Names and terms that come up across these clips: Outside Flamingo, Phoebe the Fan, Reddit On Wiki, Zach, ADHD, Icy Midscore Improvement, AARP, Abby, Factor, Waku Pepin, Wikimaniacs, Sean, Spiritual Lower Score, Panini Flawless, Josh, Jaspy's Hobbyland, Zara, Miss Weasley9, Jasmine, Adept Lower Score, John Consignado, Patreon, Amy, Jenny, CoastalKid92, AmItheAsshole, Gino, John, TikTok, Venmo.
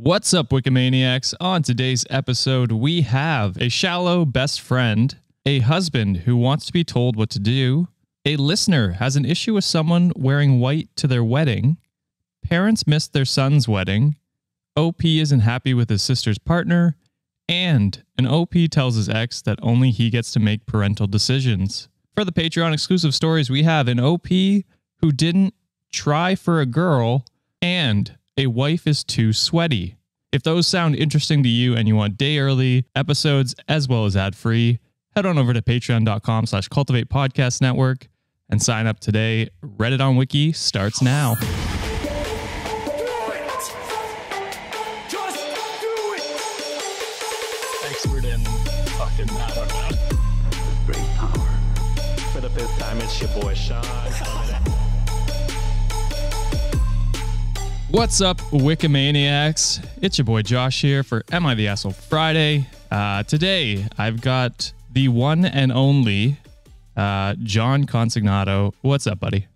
What's up, Wikimaniacs? On today's episode, we have a shallow best friend, a husband who wants to be told what to do, a listener has an issue with someone wearing white to their wedding, parents missed their son's wedding, OP isn't happy with his sister's partner, and an OP tells his ex that only he gets to make parental decisions. For the Patreon exclusive stories, we have an OP who didn't try for a girl, and a wife is too sweaty. If those sound interesting to you and you want day early episodes as well as ad free, head on over to patreon.com/cultivatepodcastnetwork and sign up today. Reddit on Wiki starts now. Expert in fucking matter. Great power. For the fifth time, it's your boy Sean. What's up, Wikimaniacs? It's your boy Josh here for Am I the Asshole Friday. Today, I've got the one and only John Consignado. What's up, buddy?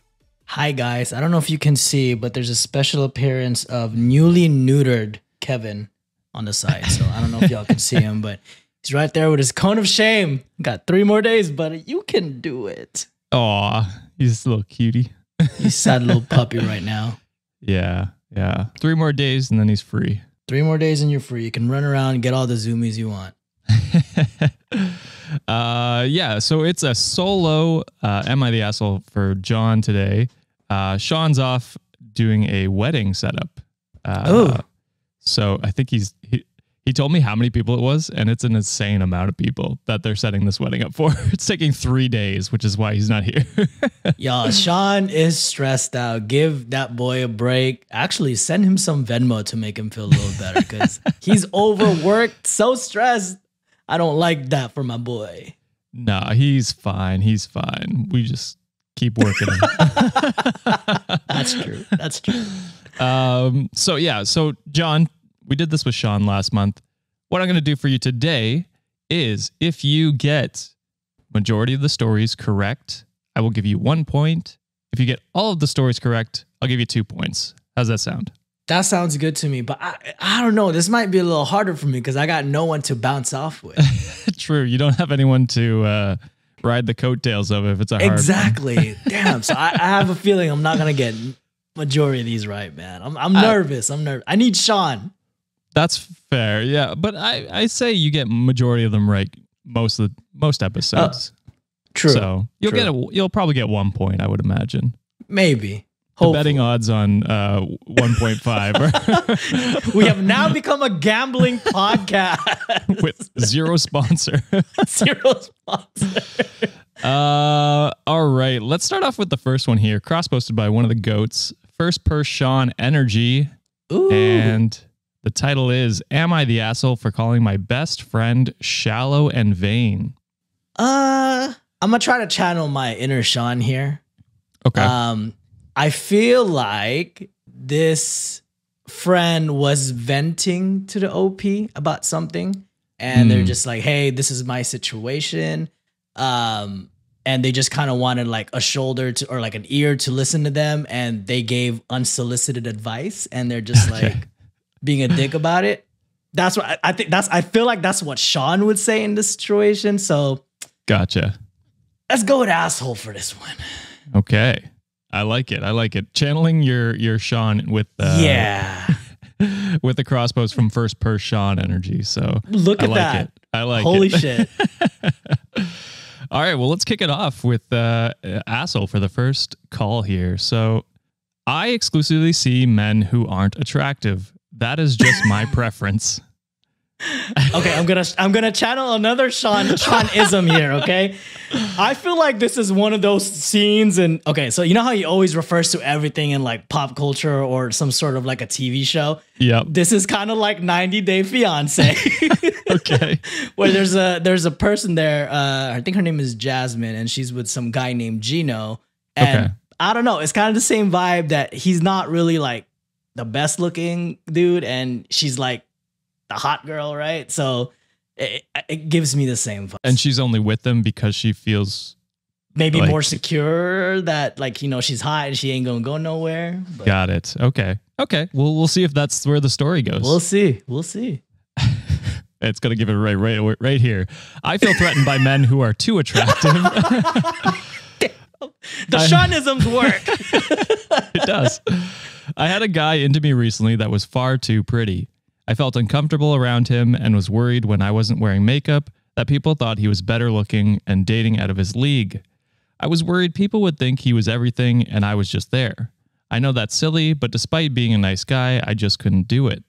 Hi, guys. I don't know if you can see, but there's a special appearance of newly neutered Kevin on the side. So I don't know if y'all can see him, but he's right there with his cone of shame. Got 3 more days, buddy. You can do it. Aw, he's a little cutie. He's a sad little puppy right now. Yeah. Yeah. 3 more days and then he's free. 3 more days and you're free. You can run around and get all the zoomies you want. Yeah. So it's a solo Am I the Asshole for John today. Sean's off doing a wedding setup. So I think he told me how many people it was, and it's an insane amount of people that they're setting this wedding up for. It's taking 3 days, which is why he's not here. Y'all, Sean is stressed out. Give that boy a break. Actually, send him some Venmo to make him feel a little better because he's overworked, so stressed. I don't like that for my boy. Nah, he's fine. He's fine. We just keep working. That's true. That's true. So yeah, so John, we did this with Sean last month. What I'm going to do for you today is if you get majority of the stories correct, I will give you 1 point. If you get all of the stories correct, I'll give you 2 points. How's that sound? That sounds good to me, but I don't know. This might be a little harder for me because I got no one to bounce off with. True. You don't have anyone to ride the coattails of if it's a hard one. Damn. So I have a feeling I'm not going to get majority of these right, man. I'm nervous. I'm nervous. I need Sean. That's fair, yeah. But I say you get majority of them right most episodes. True. So you'll you'll probably get 1 point, I would imagine. Maybe. The betting odds on 1.5. We have now become a gambling podcast with zero sponsor. Zero sponsor. All right. Let's start off with the first one here. Cross posted by one of the goats. First per Sean Energy. Ooh. And the title is, Am I the Asshole for Calling My Best Friend Shallow and Vain? I'm going to try to channel my inner Sean here. Okay. I feel like this friend was venting to the OP about something. And they're just like, hey, this is my situation. And they just kind of wanted like a shoulder to, or like an ear to listen to them. And they gave unsolicited advice. And they're just like, being a dick about it. That's what I think. I feel like that's what Sean would say in this situation. So, gotcha. Let's go with asshole for this one. Okay, I like it. I like it. Channeling your Sean with with the cross post from first per Sean Energy. So look at that. I like it. Holy shit! All right, well, let's kick it off with asshole for the first call here. So, I exclusively see men who aren't attractive. That is just my preference. Okay, I'm gonna channel another Sean-ism here, okay? I feel like this is one of those scenes and okay, so you know how he always refers to everything in like pop culture or some sort of like a TV show? Yep. This is kind of like 90 Day Fiance. Okay. Where there's a person there, I think her name is Jasmine, and she's with some guy named Gino. And okay. I don't know, it's kind of the same vibe that he's not really like the best looking dude and she's like the hot girl, right? So it gives me the same vibe. And she's only with them because she feels maybe like more secure that like, you know, she's hot and she ain't gonna go nowhere. But. Got it. Okay. Okay. Well, we'll see if that's where the story goes. We'll see. We'll see. It's going to give it right here. I feel threatened by men who are too attractive. The Seanisms work. It does. I had a guy into me recently that was far too pretty. I felt uncomfortable around him and was worried when I wasn't wearing makeup that people thought he was better looking and dating out of his league. I was worried people would think he was everything and I was just there. I know that's silly, but despite being a nice guy, I just couldn't do it.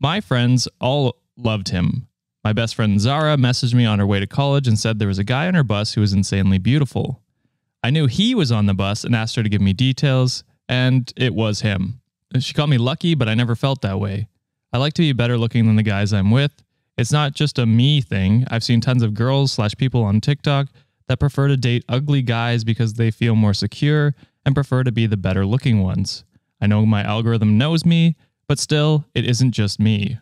My friends all loved him. My best friend Zara messaged me on her way to college and said there was a guy on her bus who was insanely beautiful. I knew he was on the bus and asked her to give me details, and it was him. She called me lucky, but I never felt that way. I like to be better looking than the guys I'm with. It's not just a me thing. I've seen tons of girls/people on TikTok that prefer to date ugly guys because they feel more secure and prefer to be the better looking ones. I know my algorithm knows me, but still, it isn't just me.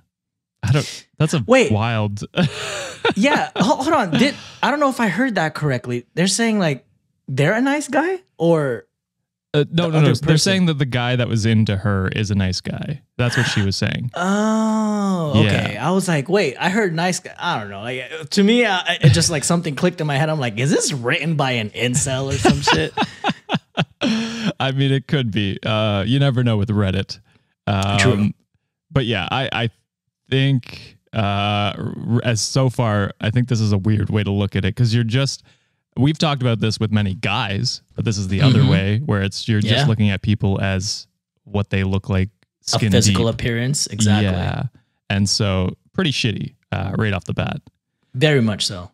I don't. That's a wild. Yeah, hold on. I don't know if I heard that correctly. They're saying like they're a nice guy, or no. They're saying that the guy that was into her is a nice guy. That's what she was saying. Oh, okay. Yeah. I was like, wait, I heard nice guy. I don't know. Like, to me, it just like something clicked in my head. I'm like, is this written by an incel or some shit? I mean, it could be. You never know with Reddit. True. But yeah, I think this is a weird way to look at it, because we've talked about this with many guys, but this is the other way where you're just looking at people as what they look like, skin deep. A physical appearance, exactly. Yeah, and so pretty shitty right off the bat. Very much so.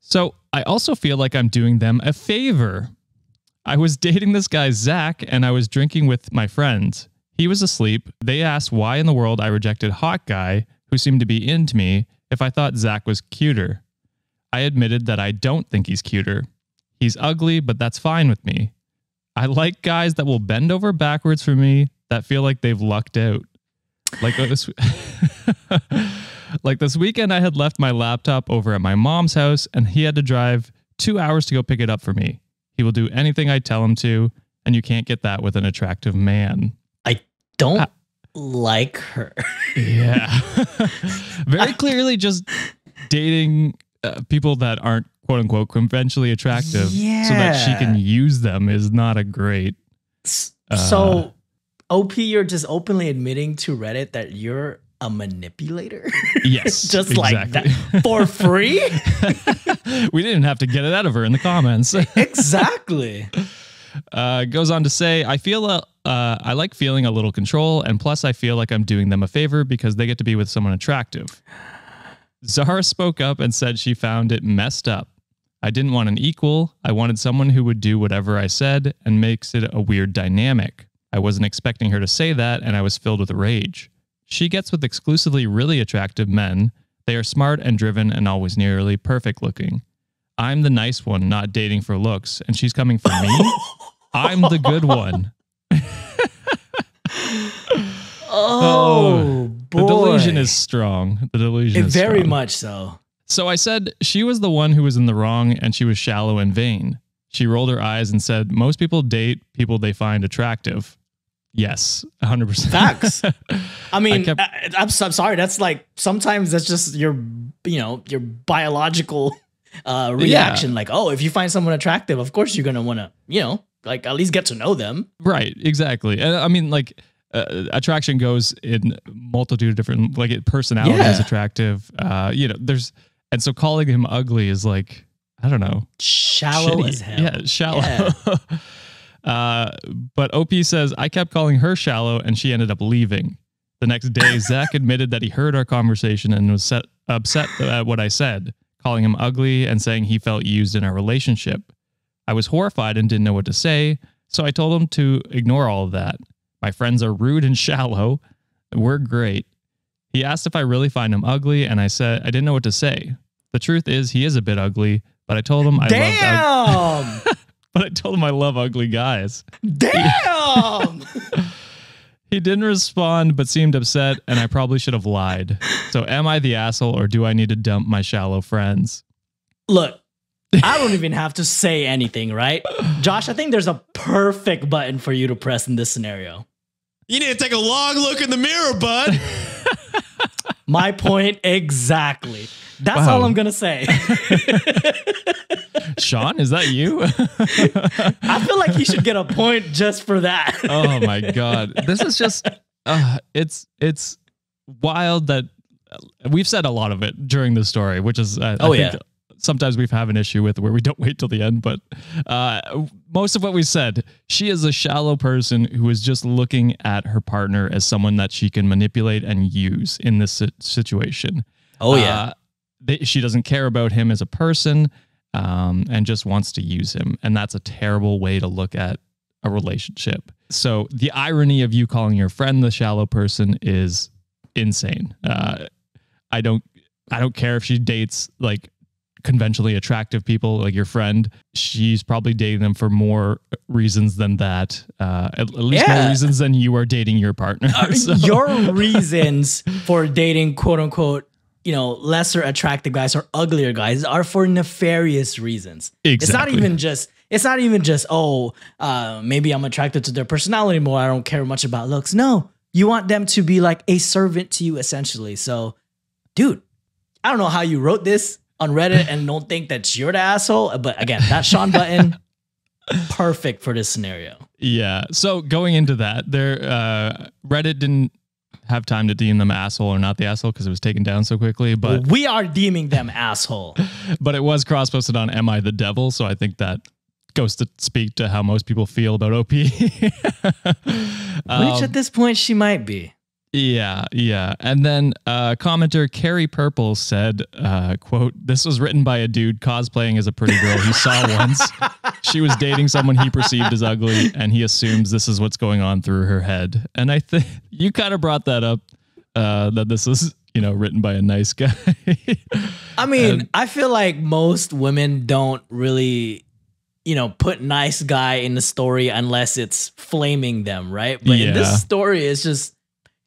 So I also feel like I'm doing them a favor. I was dating this guy Zach, and I was drinking with my friends. He was asleep. They asked why in the world I rejected hot guy who seemed to be into me if I thought Zach was cuter. I admitted that I don't think he's cuter. He's ugly, but that's fine with me. I like guys that will bend over backwards for me that feel like they've lucked out. Like this weekend, I had left my laptop over at my mom's house and he had to drive 2 hours to go pick it up for me. He will do anything I tell him to, and you can't get that with an attractive man. Don't like her. Yeah. Very clearly just dating people that aren't quote unquote conventionally attractive so that she can use them is not a great. So OP, you're just openly admitting to Reddit that you're a manipulator. Yes. Just like that. For free. We didn't have to get it out of her in the comments. Exactly. Goes on to say, I like feeling a little control, and plus I feel like I'm doing them a favor because they get to be with someone attractive. Zara spoke up and said she found it messed up. I didn't want an equal. I wanted someone who would do whatever I said, and makes it a weird dynamic. I wasn't expecting her to say that, and I was filled with rage. She gets with exclusively really attractive men. They are smart and driven and always nearly perfect looking. I'm the nice one, not dating for looks, and she's coming for me? I'm the good one. Oh, boy. The delusion is strong. The delusion is strong. Very much so. So I said she was the one who was in the wrong, and she was shallow and vain. She rolled her eyes and said, most people date people they find attractive. Yes, 100%. Facts. I mean, I'm sorry. That's like, sometimes that's just your biological reaction. Like, oh, if you find someone attractive, of course you're gonna want to like at least get to know them, right? Exactly. And I mean, like, attraction goes in multitude of different, like, personality is attractive, and so calling him ugly is like, I don't know, shallow as hell. Yeah, shallow. Yeah. But OP says I kept calling her shallow and she ended up leaving. The next day Zach admitted that he heard our conversation and was upset at what I said, calling him ugly and saying he felt used in our relationship. I was horrified and didn't know what to say, so I told him to ignore all of that. My friends are rude and shallow. We're great. He asked if I really find him ugly, and I said I didn't know what to say. The truth is he is a bit ugly, but I told him I love ugly guys. Damn! He didn't respond, but seemed upset, and I probably should have lied. So am I the asshole, or do I need to dump my shallow friends? Look, I don't even have to say anything, right? Josh, I think there's a perfect button for you to press in this scenario. You need to take a long look in the mirror, bud. My point exactly. That's all I'm going to say. Sean, is that you? I feel like he should get a point just for that. Oh my God. This is just, it's wild that we've said a lot of it during the story, which is, I think sometimes we have an issue with where we don't wait till the end, but most of what we said, she is a shallow person who is just looking at her partner as someone that she can manipulate and use in this situation. Oh yeah. She doesn't care about him as a person. And just wants to use him. And that's a terrible way to look at a relationship. So the irony of you calling your friend the shallow person is insane. I don't care if she dates like conventionally attractive people like your friend. She's probably dating them for more reasons than that. At least more reasons than you are dating your partner. So. Your reasons for dating, quote unquote, you know, lesser attractive guys or uglier guys are for nefarious reasons. Exactly. It's not even just, oh, maybe I'm attracted to their personality more. I don't care much about looks. No, you want them to be like a servant to you, essentially. So, dude, I don't know how you wrote this on Reddit and don't think that you're the asshole. But again, that Sean button, perfect for this scenario. Yeah. So going into that, Reddit didn't have time to deem them asshole or not the asshole because it was taken down so quickly, but we are deeming them asshole. But it was cross-posted on Am I the Devil, so I think that goes to speak to how most people feel about OP. Which at this point she might be. Yeah. And then commenter Carrie Purple said, quote, "This was written by a dude cosplaying as a pretty girl he saw once. She was dating someone he perceived as ugly, and he assumes this is what's going on through her head." And I think you kind of brought that up, that this is, you know, written by a nice guy. I mean, I feel like most women don't really, you know, put nice guy in the story unless it's flaming them, right? But in this story, it's just,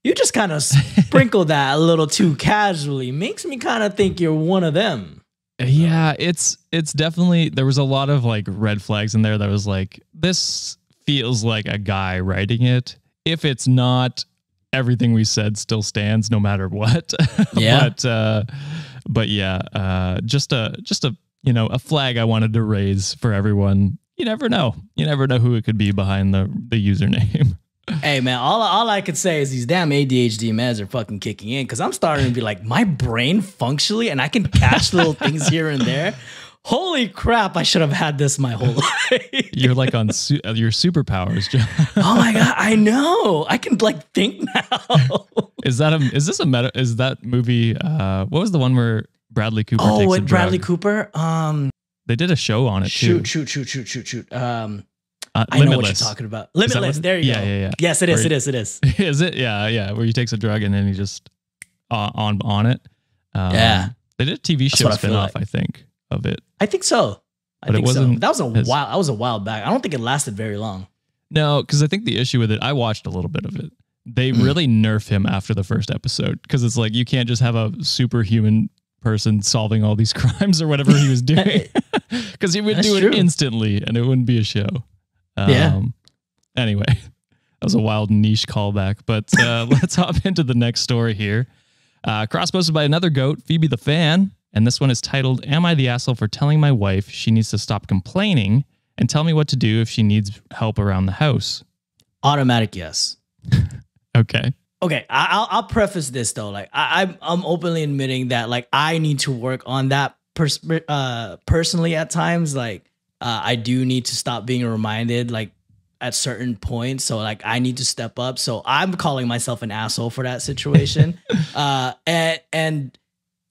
you just kind of sprinkle that a little too casually. Makes me kind of think you're one of them. Yeah, it's definitely, there was a lot of like red flags in there that was like, this feels like a guy writing it. If it's not, everything we said still stands no matter what. Yeah. but just a you know, a flag I wanted to raise for everyone. You never know. You never know who it could be behind the username. Hey man, all I could say is these damn ADHD meds are fucking kicking in, because I'm starting to be like, my brain functionally, and I can catch little things here and there. Holy crap, I should have had this my whole life. You're like on your superpowers, John. Oh my God, I know. I can like think now. Is that movie, what was the one where Bradley Cooper takes a drug? Bradley Cooper? They did a show on it too. Shoot. I know what you're talking about. Limitless. There you go. Yeah. Yes, it is. It is. Is it? Yeah. Where he takes a drug and then he just on it. Yeah. They did a TV show spinoff, I think, of it. I think so. That was a while back. I don't think it lasted very long. No, because I think the issue with it, I watched a little bit of it. They really nerf him after the first episode, because it's like, you can't just have a superhuman person solving all these crimes or whatever he was doing, because he would do it instantly and it wouldn't be a show. Anyway, that was a wild niche callback, but let's hop into the next story here. Cross-posted by another goat, Phoebe the Fan, and this one is titled, "Am I the Asshole for Telling My Wife She Needs to Stop Complaining and Tell Me What to Do If She Needs Help Around the House?" Automatic yes. Okay. I'll preface this though. Like I'm openly admitting that like I need to work on that personally at times. Like I do need to stop being reminded like at certain points. So like I need to step up. So I'm calling myself an asshole for that situation. and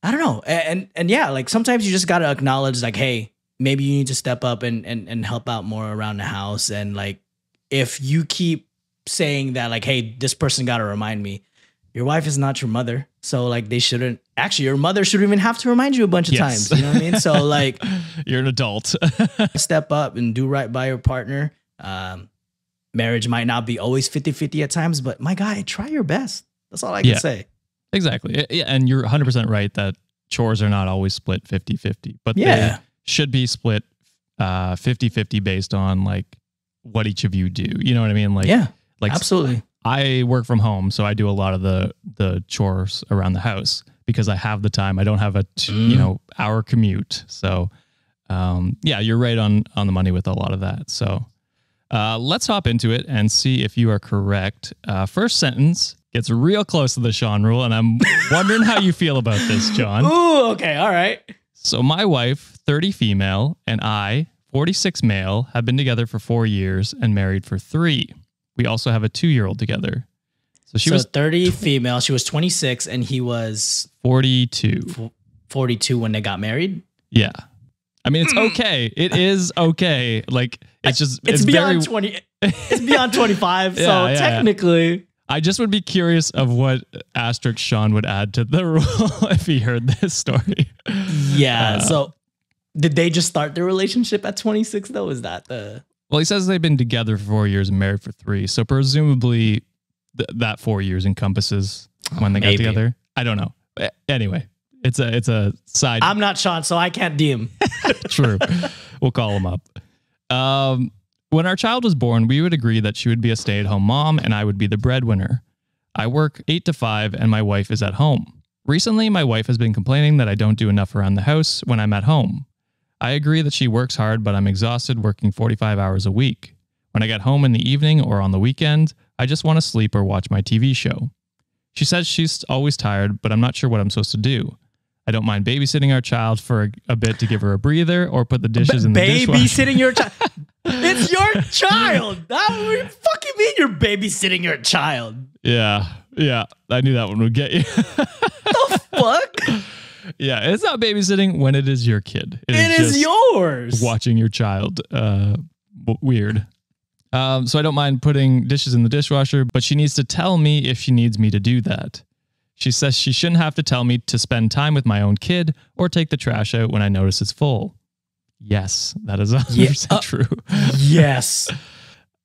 I don't know. And yeah, like sometimes you just got to acknowledge like, hey, maybe you need to step up and help out more around the house. And like, if you keep saying that like, hey, this person got to remind me, your wife is not your mother. So like they shouldn't, actually your mother shouldn't even have to remind you a bunch of times. You know what I mean? So like you're an adult. Step up and do right by your partner. Marriage might not be always 50-50 at times, but my guy, try your best. That's all I can say. Exactly. Yeah, and you're 100% right that chores are not always split 50-50, but they should be split 50-50 based on like what each of you do. You know what I mean? Like, absolutely. I work from home, so I do a lot of the chores around the house because I have the time. I don't have a hour commute. So yeah, you're right on the money with a lot of that. So let's hop into it and see if you are correct. First sentence gets real close to the Sean rule, and I'm wondering how you feel about this, John. Ooh, okay, all right. So my wife, 30 female, and I, 46 male, have been together for 4 years and married for 3. We also have a 2-year-old together. So she was 30 female. She was 26 and he was 42 when they got married. Yeah. I mean, it's okay. It is okay. Like it's just, it's beyond 20. It's beyond 25. Yeah, so yeah, technically, yeah. I just would be curious of what asterisk Sean would add to the rule if he heard this story. Yeah. So did they just start their relationship at 26 though? Is that the... Well, he says they've been together for 4 years and married for 3. So presumably that 4 years encompasses when they got together. I don't know. Anyway, it's a side. I'm not Sean, so I can't DM. True. We'll call him up. When our child was born, we would agree that she would be a stay-at-home mom and I would be the breadwinner. I work 8 to 5 and my wife is at home. Recently, my wife has been complaining that I don't do enough around the house when I'm at home. I agree that she works hard, but I'm exhausted working 45 hours a week. When I get home in the evening or on the weekend, I just want to sleep or watch my TV show. She says she's always tired, but I'm not sure what I'm supposed to do. I don't mind babysitting our child for a bit to give her a breather or put the dishes in the dishwasher. Babysitting your child? It's your child! That would fucking mean you're babysitting your child. Yeah, yeah. I knew that one would get you. The fuck? Yeah, it's not babysitting when it is your kid. It is yours. Watching your child. Weird. So I don't mind putting dishes in the dishwasher, but she needs to tell me if she needs me to do that. She says she shouldn't have to tell me to spend time with my own kid or take the trash out when I notice it's full. Yes, that is 100% true. Yes.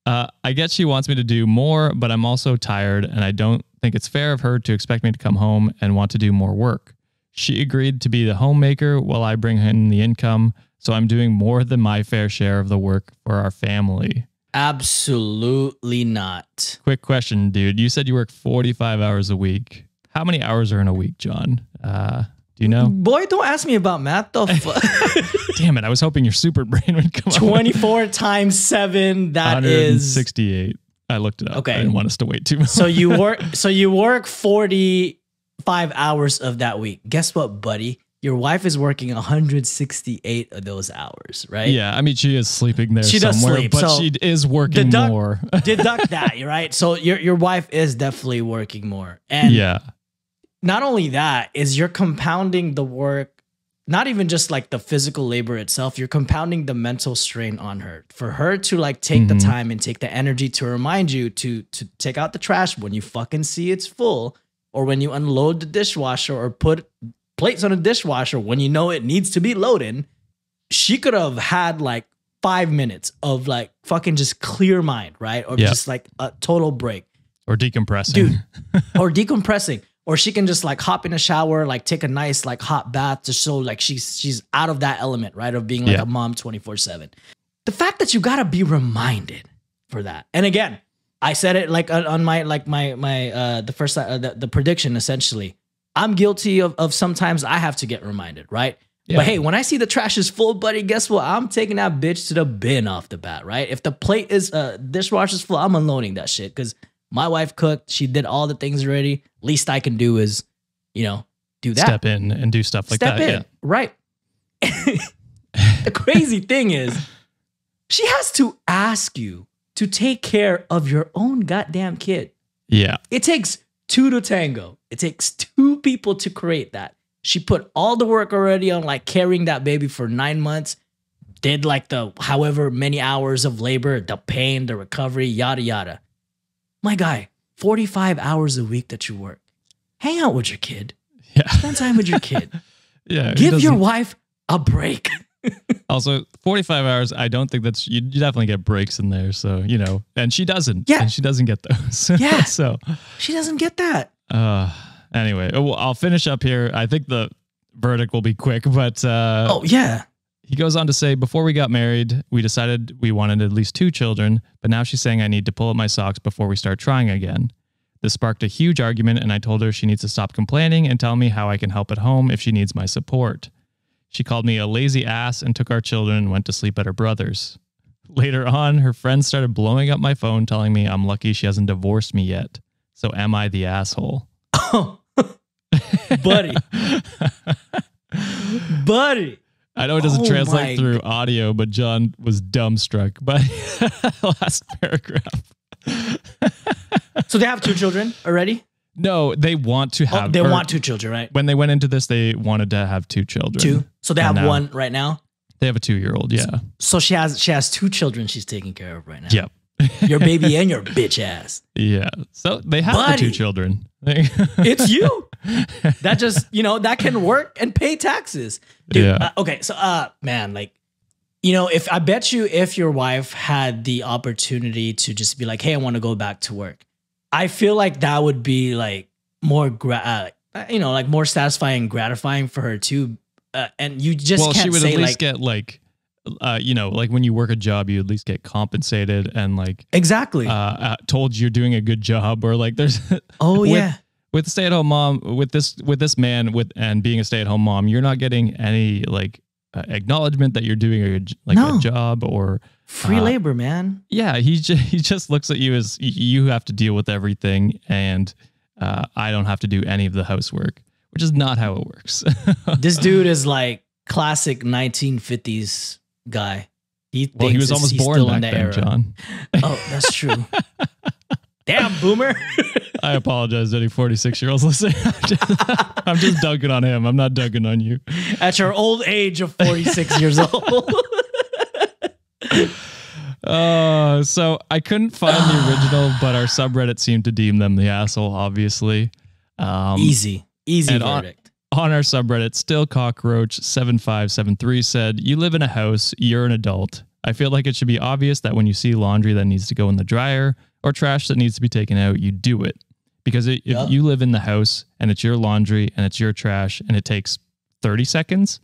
I guess she wants me to do more, but I'm also tired and I don't think it's fair of her to expect me to come home and want to do more work. She agreed to be the homemaker while I bring in the income, so I'm doing more than my fair share of the work for our family. Absolutely not. Quick question, dude. You said you work 45 hours a week. How many hours are in a week, John? Do you know? Boy, don't ask me about math. The fuck? Damn it. I was hoping your super brain would come up. 24 times 7, that is... 168. I looked it up. Okay. I didn't want us to wait too much. So you work 45 hours of that week. Guess what, buddy? Your wife is working 168 of those hours, right? Yeah, I mean, she is sleeping there somewhere, but she is working more. Deduct that, right? So your wife is definitely working more. And yeah, not only that, is you're compounding the work, not even just like the physical labor itself, you're compounding the mental strain on her. For her to like take the time and take the energy to remind you to take out the trash when you fucking see it's full, or when you unload the dishwasher or put plates on a dishwasher when you know it needs to be loaded, she could have had like 5 minutes of like fucking just clear mind, right? Or just like a total break. Or decompressing. Dude, or decompressing. Or she can just like hop in a shower, like take a nice like hot bath to show like she's out of that element, right? Of being like a mom 24/7. The fact that you gotta be reminded for that. And again, I said it like on my, like my, the first, the prediction, essentially, I'm guilty of sometimes I have to get reminded, right? Yeah. But hey, when I see the trash is full, buddy, guess what? I'm taking that bitch to the bin off the bat, right? If the plate is, dishwasher's full, I'm unloading that shit. Cause my wife cooked, she did all the things already. Least I can do is, you know, do that. Step in and do stuff like that. Step in, yeah. Right. The crazy thing is she has to ask you to take care of your own goddamn kid. Yeah. It takes two to tango. It takes two people to create that. She put all the work already on like carrying that baby for 9 months, did like the however many hours of labor, the pain, the recovery, yada, yada. My guy, 45 hours a week that you work. Hang out with your kid. Yeah. Spend time with your kid. Yeah. Give your wife a break. Also, 45 hours, I don't think that's... You definitely get breaks in there, so, you know. And she doesn't. Yeah. And she doesn't get those. Yeah. So she doesn't get that. Anyway, I'll finish up here. I think the verdict will be quick, but... oh, yeah. He goes on to say, before we got married, we decided we wanted at least 2 children, but now she's saying I need to pull up my socks before we start trying again. This sparked a huge argument, and I told her she needs to stop complaining and tell me how I can help at home if she needs my support. She called me a lazy ass and took our children and went to sleep at her brother's. Later on, her friends started blowing up my phone, telling me I'm lucky she hasn't divorced me yet. So am I the asshole? Oh, buddy. Buddy. I know it doesn't translate through audio, but John was dumbstruck by last paragraph. So they have 2 children already? No, they want to have. Oh, they want 2 children, right? When they went into this, they wanted to have 2 children. 2. So they have now, 1 right now. They have a 2-year-old. Yeah. So she has 2 children she's taking care of right now. Yep. Your baby and your bitch ass. Yeah. So they have the 2 children. It's you. That just, you know, that can work and pay taxes. Dude, yeah. Okay. So, man, like, you know, I bet you if your wife had the opportunity to just be like, hey, I want to go back to work. I feel like that would be like more, you know, like more satisfying and gratifying for her too. And you just can't she would say, at least like, get like, you know, like when you work a job, you at least get compensated and like exactly told you're doing a good job or like there's with stay at home mom with this man and being a stay at home mom, you're not getting any like acknowledgement that you're doing a job or free labor, man. Yeah, he just looks at you as you have to deal with everything and I don't have to do any of the housework, which is not how it works. This dude is like classic 1950s. Guy, he was almost born back then, John. Oh, that's true. Damn, boomer. I apologize to any 46-year-olds listening. I'm just dunking on him. I'm not dunking on you. At your old age of 46 years old. So I couldn't find the original, but our subreddit seemed to deem them the asshole. Obviously, easy verdict. On our subreddit, Still Cockroach 7573 said, "You live in a house. You're an adult. I feel like it should be obvious that when you see laundry that needs to go in the dryer or trash that needs to be taken out, you do it because if you live in the house and it's your laundry and it's your trash and it takes 30 seconds."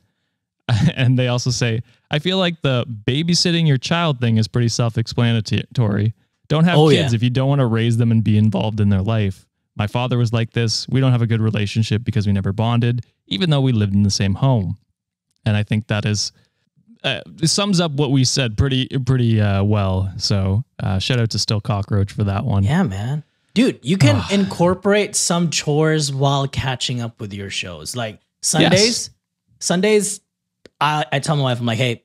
And they also say, "I feel like the babysitting your child thing is pretty self-explanatory. Don't have kids if you don't want to raise them and be involved in their life. My father was like this. We don't have a good relationship because we never bonded, even though we lived in the same home." And I think that is sums up what we said pretty well. So shout out to Still Cockroach for that one. Yeah, man. Dude, you can incorporate some chores while catching up with your shows. Like Sundays, I tell my wife, I'm like, hey,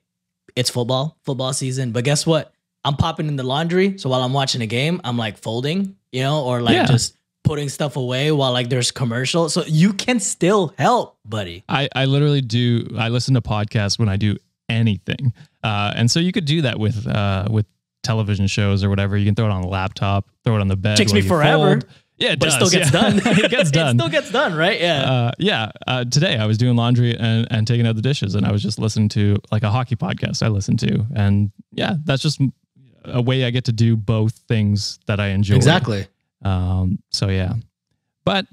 it's football season. But guess what? I'm popping in the laundry. So while I'm watching a game, I'm like folding, you know, or like just putting stuff away while like there's commercials. So you can still help, buddy. I literally do. I listen to podcasts when I do anything. And so you could do that with television shows or whatever. You can throw it on a laptop, throw it on the bed. Takes me forever. Fold. Yeah, it does. It still gets done. It gets done. It still gets done, right? Yeah. Today I was doing laundry and taking out the dishes and I was just listening to like a hockey podcast I listened to. And yeah, that's just a way I get to do both things that I enjoy. Exactly. So yeah, but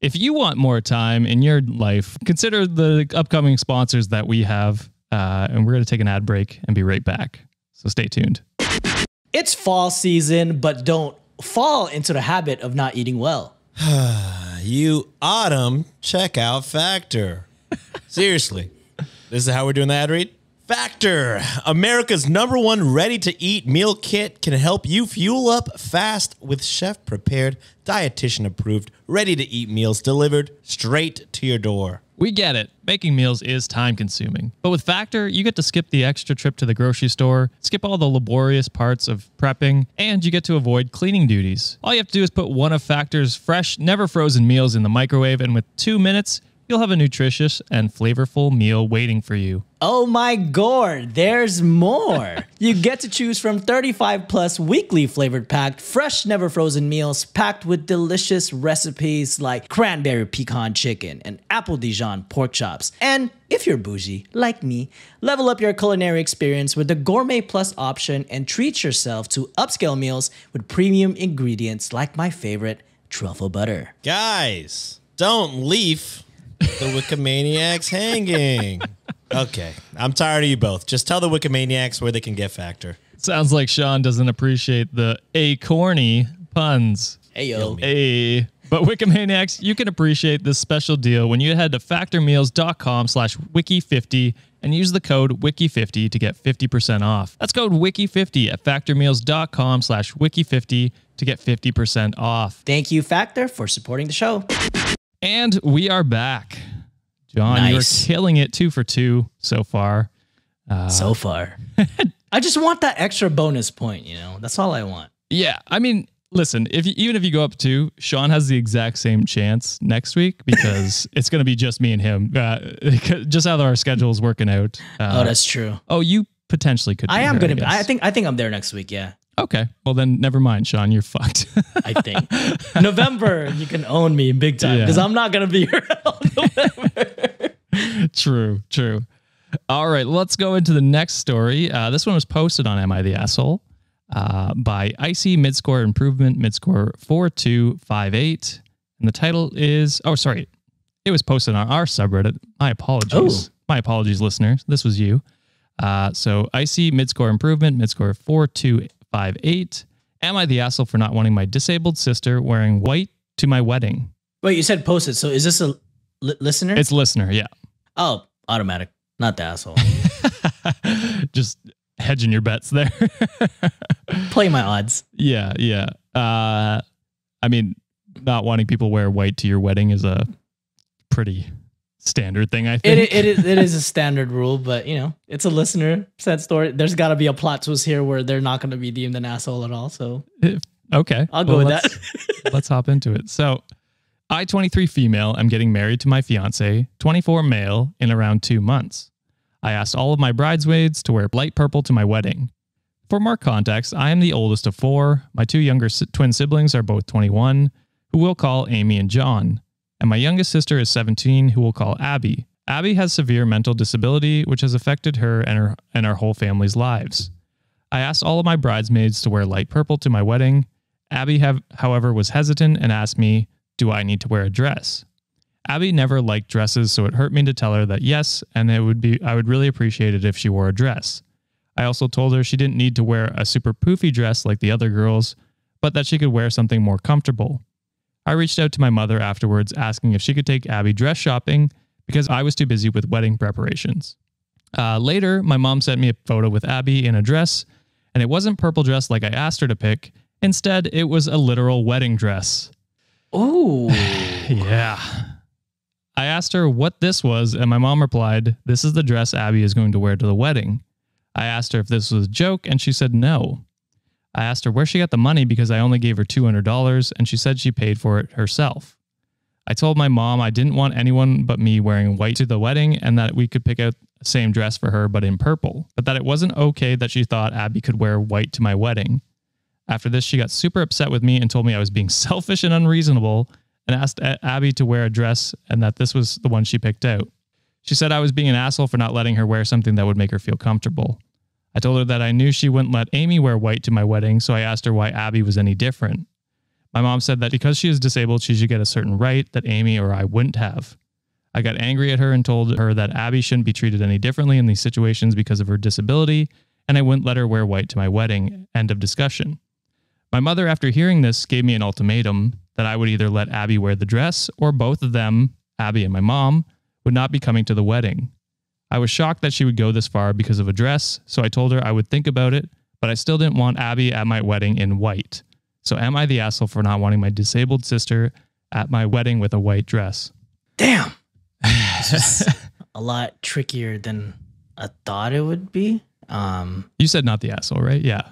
if you want more time in your life, consider the upcoming sponsors that we have, and we're going to take an ad break and be right back. So stay tuned. It's fall season, but don't fall into the habit of not eating well. You autumn, check out Factor. Seriously, this is how we're doing the ad read. Factor, America's #1 ready-to-eat meal kit, can help you fuel up fast with chef-prepared, dietitian-approved, ready-to-eat meals delivered straight to your door. We get it. Making meals is time-consuming. But with Factor, you get to skip the extra trip to the grocery store, skip all the laborious parts of prepping, and you get to avoid cleaning duties. All you have to do is put one of Factor's fresh, never-frozen meals in the microwave, and with 2 minutes... you'll have a nutritious and flavorful meal waiting for you. Oh my God, there's more. You get to choose from 35+ weekly flavored packed, fresh, never frozen meals packed with delicious recipes like cranberry pecan chicken and apple Dijon pork chops. And if you're bougie, like me, level up your culinary experience with the Gourmet Plus option and treat yourself to upscale meals with premium ingredients like my favorite, truffle butter. Guys, don't leave the Wikimaniacs hanging. Okay. I'm tired of you both. Just tell the Wikimaniacs where they can get Factor. Sounds like Sean doesn't appreciate the corny puns. Ayo. Hey. But Wikimaniacs, you can appreciate this special deal when you head to factormeals.com/wiki50 and use the code wiki50 to get 50% off. That's code wiki50 at factormeals.com/wiki50 to get 50% off. Thank you, Factor, for supporting the show. And we are back. John, nice. You're killing it 2 for 2 so far. I just want that extra bonus point, you know? That's all I want. Yeah, I mean, listen, even if you go up 2, Sean has the exact same chance next week because it's going to be just me and him, just how our schedule is working out. Oh, that's true. Oh, you potentially could. I think I'm there next week, yeah. Okay, well then, never mind, Sean. You're fucked. I think November you can own me big time because I'm not gonna be here all November. True, true. All right, let's go into the next story. This one was posted on Am I the Asshole by Icy Midscore Improvement, Midscore 4258, and the title is it was posted on our subreddit. My apologies, listeners. This was you. So Icy Midscore Improvement, Midscore 4258. Am I the asshole for not wanting my disabled sister wearing white to my wedding? Wait, you said posted. So is this a listener? It's listener, yeah. Oh, automatic. Not the asshole. Just hedging your bets there. Play my odds. Yeah, yeah. I mean, not wanting people wear white to your wedding is a pretty standard thing, I think. It is a standard rule, but you know, it's a listener said story. There's got to be a plot twist here where they're not going to be deemed an asshole at all. So okay, I'll go with that. Let's hop into it. So I, 23 female, am getting married to my fiance, 24 male, in around 2 months. I asked all of my bridesmaids to wear light purple to my wedding. For more context, I am the oldest of 4. My 2 younger twin siblings are both 21, who we'll call Amy and John. And my youngest sister is 17, who we'll call Abby. Abby has severe mental disability, which has affected her and our whole family's lives. I asked all of my bridesmaids to wear light purple to my wedding. Abby, however, was hesitant and asked me, do I need to wear a dress? Abby never liked dresses, so it hurt me to tell her that yes, and I would really appreciate it if she wore a dress. I also told her she didn't need to wear a super poofy dress like the other girls, but that she could wear something more comfortable. I reached out to my mother afterwards asking if she could take Abby dress shopping because I was too busy with wedding preparations. Later, my mom sent me a photo with Abby in a dress, and it wasn't purple dress like I asked her to pick. Instead, it was a literal wedding dress. Oh. Yeah. I asked her what this was, and my mom replied, this is the dress Abby is going to wear to the wedding. I asked her if this was a joke, and she said no. I asked her where she got the money because I only gave her $200, and she said she paid for it herself. I told my mom I didn't want anyone but me wearing white to the wedding and that we could pick out the same dress for her but in purple, but that it wasn't okay that she thought Abby could wear white to my wedding. After this, she got super upset with me and told me I was being selfish and unreasonable and asked Abby to wear a dress and that this was the one she picked out. She said I was being an asshole for not letting her wear something that would make her feel comfortable. I told her that I knew she wouldn't let Amy wear white to my wedding, so I asked her why Abby was any different. My mom said that because she is disabled, she should get a certain right that Amy or I wouldn't have. I got angry at her and told her that Abby shouldn't be treated any differently in these situations because of her disability, and I wouldn't let her wear white to my wedding. End of discussion. My mother, after hearing this, gave me an ultimatum that I would either let Abby wear the dress or both of them, Abby and my mom, would not be coming to the wedding. I was shocked that she would go this far because of a dress, so I told her I would think about it, but I still didn't want Abby at my wedding in white. So am I the asshole for not wanting my disabled sister at my wedding with a white dress? Damn. It's just a lot trickier than I thought it would be. You said not the asshole, right? Yeah.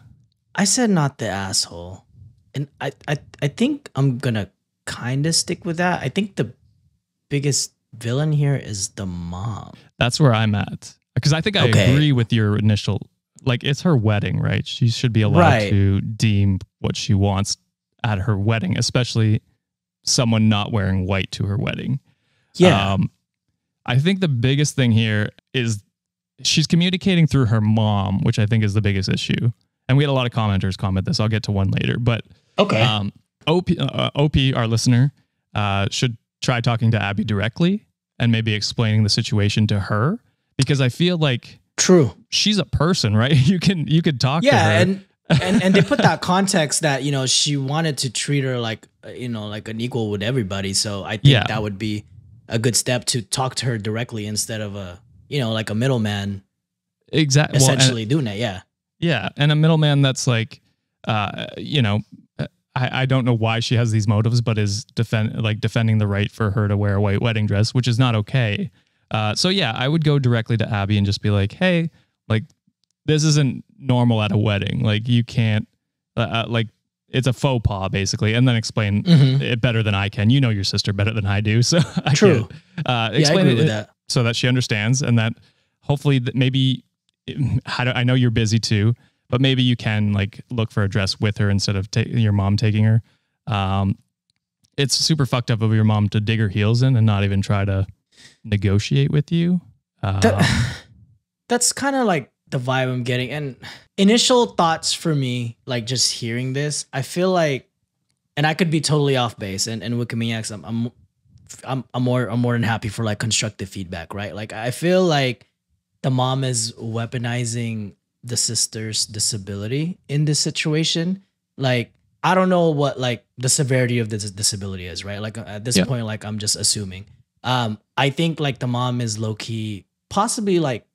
I said not the asshole. And I think I'm going to kind of stick with that. I think the biggest villain here is the mom. That's where I'm at, because I think I agree with your initial, like, it's her wedding, right? She should be allowed to deem what she wants at her wedding, especially someone not wearing white to her wedding. Yeah. I think the biggest thing here is she's communicating through her mom, which I think is the biggest issue. And we had a lot of commenters comment this. I'll get to one later, but OP, our listener, should try talking to Abby directly and maybe explaining the situation to her, because I feel like she's a person, right? You could talk to her. And they put that context that, you know, she wanted to treat her like, you know, like an equal with everybody. So I think that would be a good step to talk to her directly instead of a, you know, like a middleman. Exactly. Essentially doing that. Yeah. Yeah. And a middleman that's like, you know, I don't know why she has these motives, but is defending the right for her to wear a white wedding dress, which is not okay. So yeah, I would go directly to Abby and just be like, hey, like, this isn't normal at a wedding. Like, you can't, like, it's a faux pas basically. And then explain it better than I can. You know your sister better than I do. So I can't, explain it with that, so that she understands, and that hopefully that maybe, I know you're busy too, but maybe you can like look for a dress with her instead of your mom taking her. It's super fucked up of your mom to dig her heels in and not even try to negotiate with you. That's kind of like the vibe I'm getting. And initial thoughts for me, like just hearing this, I feel like, and I could be totally off base, and Wikimaniacs, I'm more than happy for like constructive feedback, right? Like, I feel like the mom is weaponizing the sister's disability in this situation. Like, I don't know what like the severity of this disability is, right? Like at this point, like I'm just assuming. I think like the mom is low key, possibly like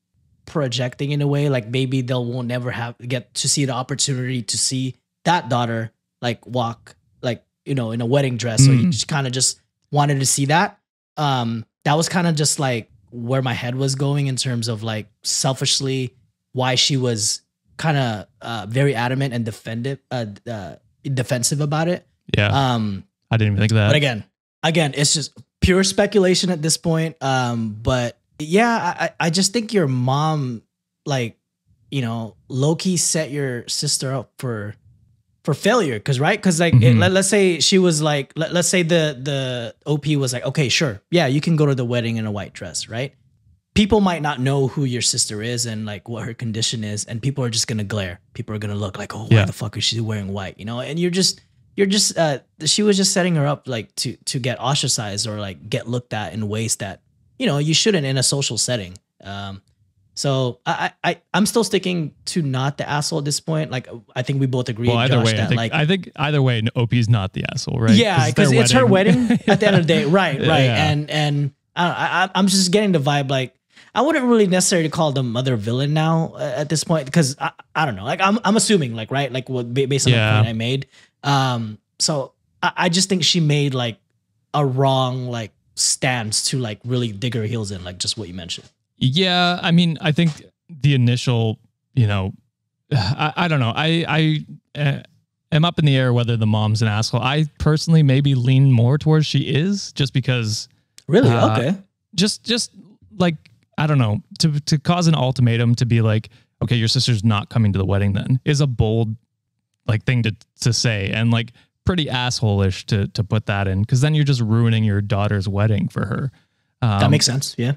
projecting in a way, like maybe they won't never get to see the opportunity to see that daughter like walk, like, you know, in a wedding dress. So you just kind of just wanted to see that. That was kind of just like where my head was going in terms of like selfishly why she was kind of very adamant and defensive about it. Yeah. I didn't even think of that. But again, it's just pure speculation at this point. But yeah, I just think your mom, like, you know, low-key set your sister up for failure. Cause right. Cause like, let's say she was like, let's say the OP was like, okay, sure. Yeah. You can go to the wedding in a white dress. Right. People might not know who your sister is and like what her condition is. And people are just going to glare. People are going to look like, oh, why the fuck is she wearing white? You know? And you're just, she was just setting her up like to get ostracized or like get looked at in ways that, you know, you shouldn't in a social setting. So I'm still sticking to not the asshole at this point. Like, I think we both agree. Well, either way, I think either way, OP's not the asshole, right? Yeah, because it's her wedding at the end of the day, right? Right. Yeah. And I'm just getting the vibe. Like, I wouldn't really necessarily call the mother villain now at this point, because I don't know. Like, I'm assuming, like, right, like what based on the point I made. So I just think she made like a wrong like stance to like really dig her heels in, like just what you mentioned. Yeah, I mean, I think the initial, you know, I don't know. I am up in the air whether the mom's an asshole. I personally maybe lean more towards she is, just because. Really? Okay. Just like, I don't know, to cause an ultimatum to be like, okay, your sister's not coming to the wedding then, is a bold like thing to say, and like pretty asshole-ish to put that in, because then you're just ruining your daughter's wedding for her. That makes sense. Yeah.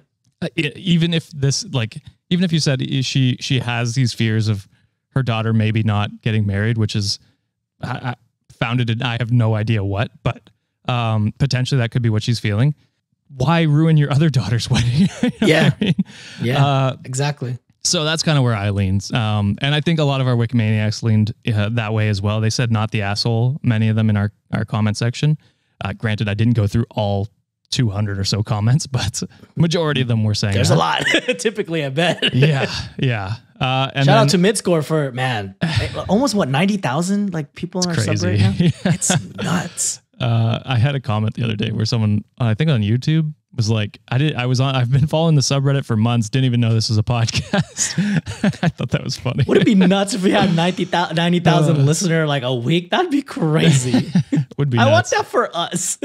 Even if this, like, even if you said she has these fears of her daughter maybe not getting married, which is I founded in, I have no idea what, but potentially that could be what she's feeling. Why ruin your other daughter's wedding? You know what I mean? Yeah, exactly. So that's kind of where I leaned. And I think a lot of our Wikimaniacs leaned that way as well. They said not the asshole, many of them in our comment section. Granted, I didn't go through all 200 or so comments, but majority of them were saying there's a lot. Typically, I bet. Yeah. And shout out to Midscore for, man, almost what, 90,000 like people on our sub right now. Yeah. It's nuts. I had a comment the other day where someone, I think on YouTube, was like, I've been following the subreddit for months, didn't even know this was a podcast. I thought that was funny. Would it be nuts if we had 90,000 listener like a week? That'd be crazy. Would be. I nuts. Want that for us.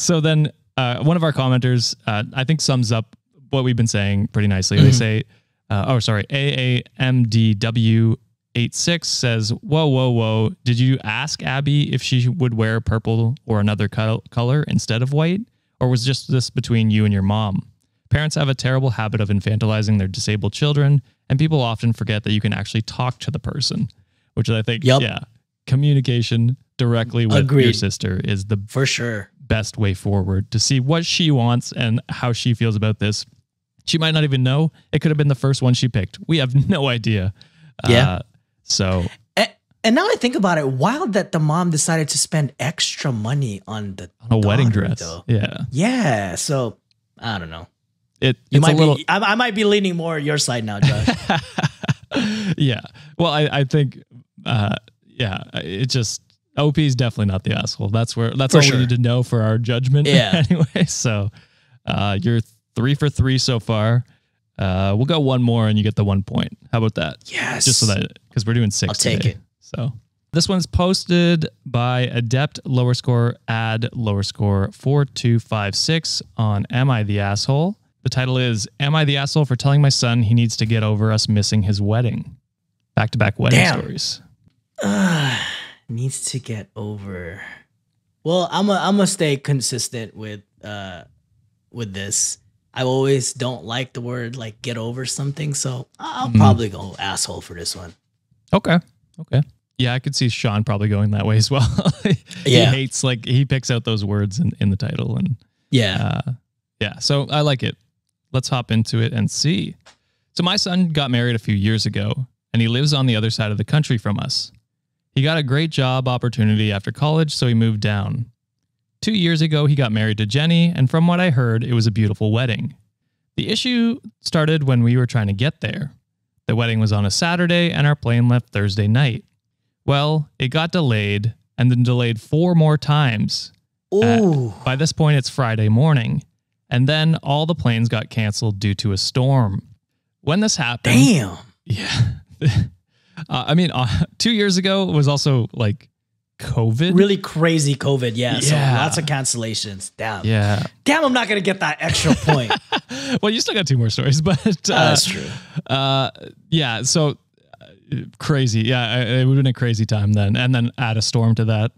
So then one of our commenters, I think sums up what we've been saying pretty nicely. They say, AMDW86 says, whoa, did you ask Abby if she would wear purple or another color instead of white? Or was just this between you and your mom? Parents have a terrible habit of infantilizing their disabled children, and people often forget that you can actually talk to the person, which I think, communication directly with your sister is the for sure best way forward, to see what she wants and how she feels about this. She might not even know. It could have been the first one she picked. We have no idea. Yeah. And now I think about it, wild that the mom decided to spend extra money on the daughter, wedding dress. Though. Yeah. Yeah. So I don't know. I might be leaning more your side now, Josh. Yeah. Well, I think, yeah, it just, OP is definitely not the asshole. That's all we need to know for our judgment. Yeah. Anyway. So, you're 3 for 3 so far. We'll go one more and you get the 1 point. How about that? Yes. Just so that, because we're doing 6 I'll take today. It. So this one's posted by Adept Lower Score, Ad Lower Score 4256 on Am I the Asshole? The title is, Am I the Asshole for telling my son he needs to get over us missing his wedding? Back-to-back wedding stories. Needs to get over. Well, I'm a stay consistent with this. I always don't like the word like get over something, so I'll probably go asshole for this one. Okay. Okay. Yeah, I could see Sean probably going that way as well. He hates, like, he picks out those words in the title. And yeah. Yeah. So I like it. Let's hop into it and see. So my son got married a few years ago and he lives on the other side of the country from us. He got a great job opportunity after college, so he moved down. 2 years ago, he got married to Jenny, and from what I heard, it was a beautiful wedding. The issue started when we were trying to get there. The wedding was on a Saturday, and our plane left Thursday night. Well, it got delayed, and then delayed 4 more times. Ooh. By this point, it's Friday morning. And then all the planes got canceled due to a storm. When this happened... Damn! Yeah. 2 years ago was also like COVID. Really crazy COVID. Yeah. So lots of cancellations. Damn. Yeah. Damn, I'm not going to get that extra point. Well, you still got 2 more stories, but that's true. Yeah. So crazy. Yeah. It would have been a crazy time then. And then add a storm to that.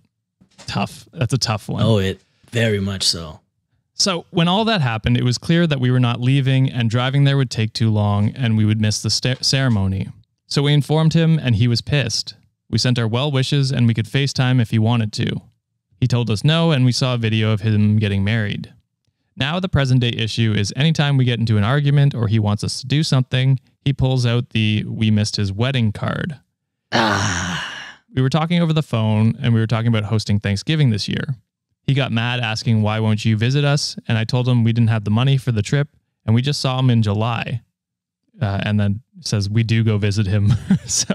Tough. That's a tough one. Oh, it very much so. So when all that happened, it was clear that we were not leaving and driving there would take too long and we would miss the ceremony. So we informed him and he was pissed. We sent our well wishes and we could FaceTime if he wanted to. He told us no and we saw a video of him getting married. Now the present day issue is anytime we get into an argument or he wants us to do something, he pulls out the we missed his wedding card. We were talking over the phone and we were talking about hosting Thanksgiving this year. He got mad asking why won't you visit us, and I told him we didn't have the money for the trip and we just saw him in July. And then says, we do go visit him. So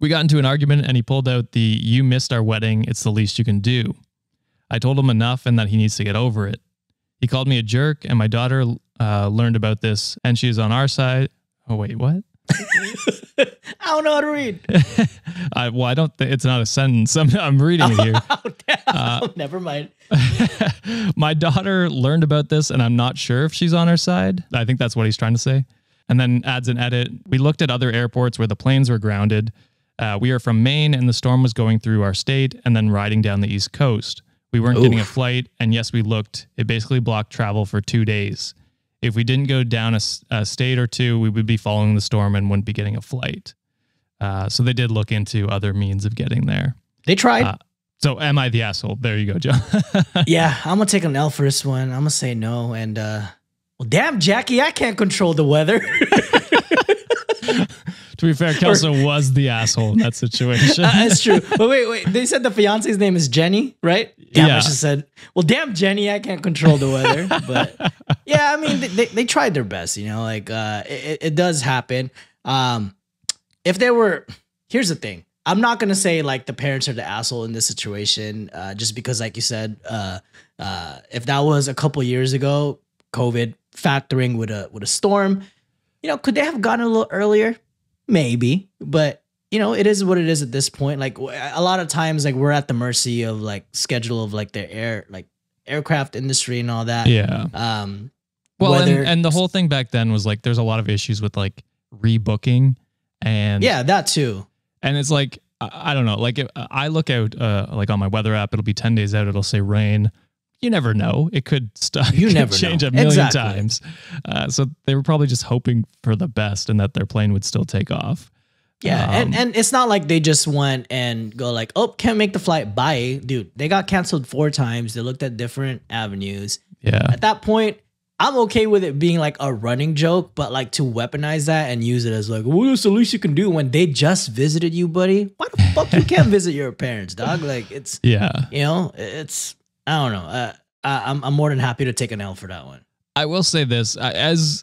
we got into an argument and he pulled out the, you missed our wedding. It's the least you can do. I told him enough and that he needs to get over it. He called me a jerk and my daughter learned about this and she's on our side. Oh, wait, what? I don't know how to read. I don't think it's not a sentence. I'm reading it here. Never mind. My daughter learned about this and I'm not sure if she's on our side. I think that's what he's trying to say. And then adds an edit. We looked at other airports where the planes were grounded. We are from Maine and the storm was going through our state and then riding down the East Coast. We weren't getting a flight. And yes, we looked. It basically blocked travel for 2 days. If we didn't go down a state or two, we would be following the storm and wouldn't be getting a flight. So they did look into other means of getting there. They tried. So am I the asshole? There you go, John. Yeah, I'm going to take an L for this one. I'm going to say no. And, well, damn, Jackie, I can't control the weather. To be fair, Kelso was the asshole in that situation. That's true. But wait. They said the fiance's name is Jenny, right? Yeah. I just said, well, damn, Jenny, I can't control the weather. But yeah, I mean, they tried their best, you know, like it does happen. If there were, here's the thing. I'm not going to say like the parents are the asshole in this situation, just because like you said, if that was a couple years ago, COVID factoring with a storm, you know, could they have gotten a little earlier? Maybe, but you know, it is what it is at this point. Like a lot of times, like we're at the mercy of like schedule of like their aircraft industry and all that. Yeah. Well, and the whole thing back then was like, there's a lot of issues with like rebooking and yeah, that too. And it's like, I don't know. Like if I look out, like on my weather app, it'll be 10 days out. It'll say rain. You never know. It could change a million times. So they were probably just hoping for the best and that their plane would still take off. Yeah, and it's not like they just went and go like, oh, can't make the flight, bye. Dude, they got canceled 4 times. They looked at different avenues. Yeah. At that point, I'm okay with it being like a running joke, but like to weaponize that and use it as like, well, it's the least you can do when they just visited you, buddy. Why the fuck you can't visit your parents, dog? Like it's, yeah, you know, it's, I don't know. I'm more than happy to take an L for that one. I will say this, as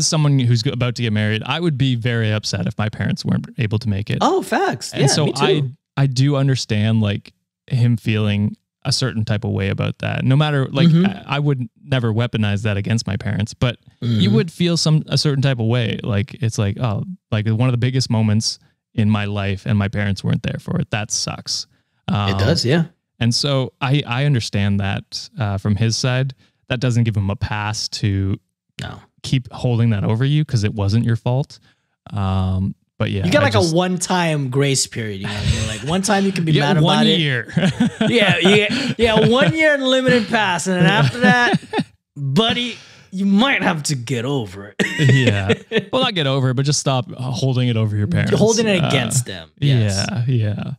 someone who's about to get married, I would be very upset if my parents weren't able to make it. Oh, facts. And yeah, so me too. I do understand like him feeling a certain type of way about that. No matter, like, I would never weaponize that against my parents, but you would feel a certain type of way. Like, it's like, oh, like one of the biggest moments in my life and my parents weren't there for it. That sucks. It does. Yeah. And so I understand that, from his side, that doesn't give him a pass to keep holding that over you, 'cause it wasn't your fault. But yeah, you got like a one-time grace period. You know what I mean? Like one time you can be mad about it. Yeah, 1 year unlimited pass, and then after that, buddy, you might have to get over it. Yeah, well, not get over it, but just stop holding it over your parents. You're holding it against them. Yes. Yeah,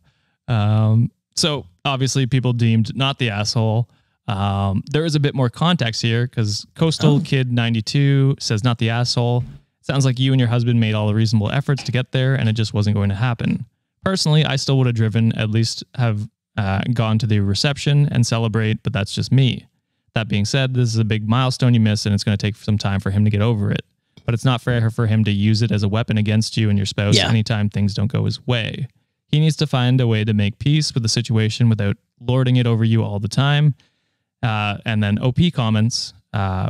yeah. So obviously, people deemed not the asshole. There is a bit more context here because CoastalKid92 says not the asshole. Sounds like you and your husband made all the reasonable efforts to get there and it just wasn't going to happen. Personally, I still would have driven, at least have gone to the reception and celebrate, but that's just me. That being said, this is a big milestone you miss and it's going to take some time for him to get over it. But it's not fair for him to use it as a weapon against you and your spouse anytime things don't go his way. He needs to find a way to make peace with the situation without lording it over you all the time. And then OP comments.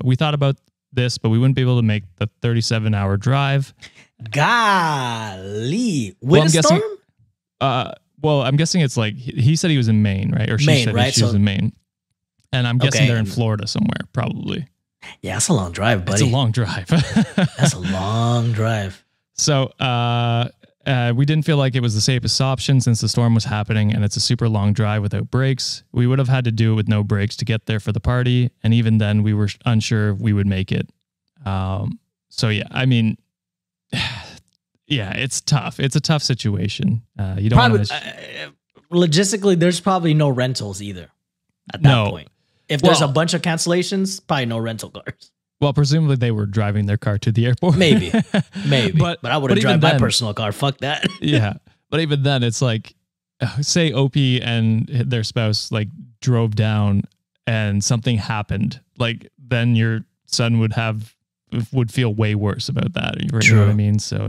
We thought about this, but we wouldn't be able to make the 37-hour drive. Golly. Windstorm? Well, I'm guessing it's like, he said he was in Maine, right? Or she said she was in Maine. And I'm guessing they're in Florida somewhere, probably. Yeah, that's a long drive, buddy. It's a long drive. That's a long drive. So we didn't feel like it was the safest option since the storm was happening and it's a super long drive without breaks. We would have had to do it with no breaks to get there for the party. And even then we were unsure if we would make it. So yeah, I mean, yeah, it's tough. It's a tough situation. You don't want to logistically, there's probably no rentals either at that point. If there's a bunch of cancellations, probably no rental cars. Well, presumably they were driving their car to the airport. Maybe, maybe. But I would have driven my personal car. Fuck that. Yeah. But even then it's like, say OP and their spouse like drove down and something happened. Like then your son would feel way worse about that. You know what I mean? So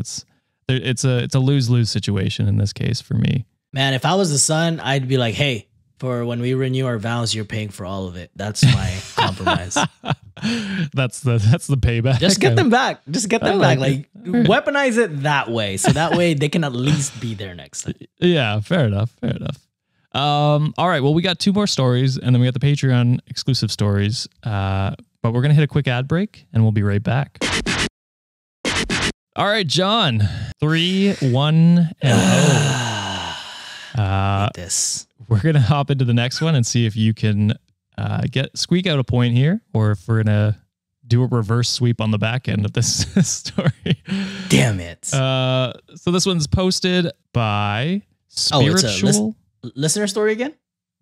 it's a lose-lose situation in this case for me. Man, if I was the son, I'd be like, hey, for when we renew our vows, you're paying for all of it. That's my compromise. That's the payback. Just get them back. Just get them back. Like weaponize it that way. So that way they can at least be there next time. Yeah, fair enough. Fair enough. All right. Well, we got 2 more stories and then we got the Patreon exclusive stories. But we're going to hit a quick ad break and we'll be right back. All right, John. 3, 1, and 0. We're going to hop into the next one and see if you can squeak out a point here, or if we're going to do a reverse sweep on the back end of this story. Damn it. So this one's posted by Spiritual. Oh, listener story again?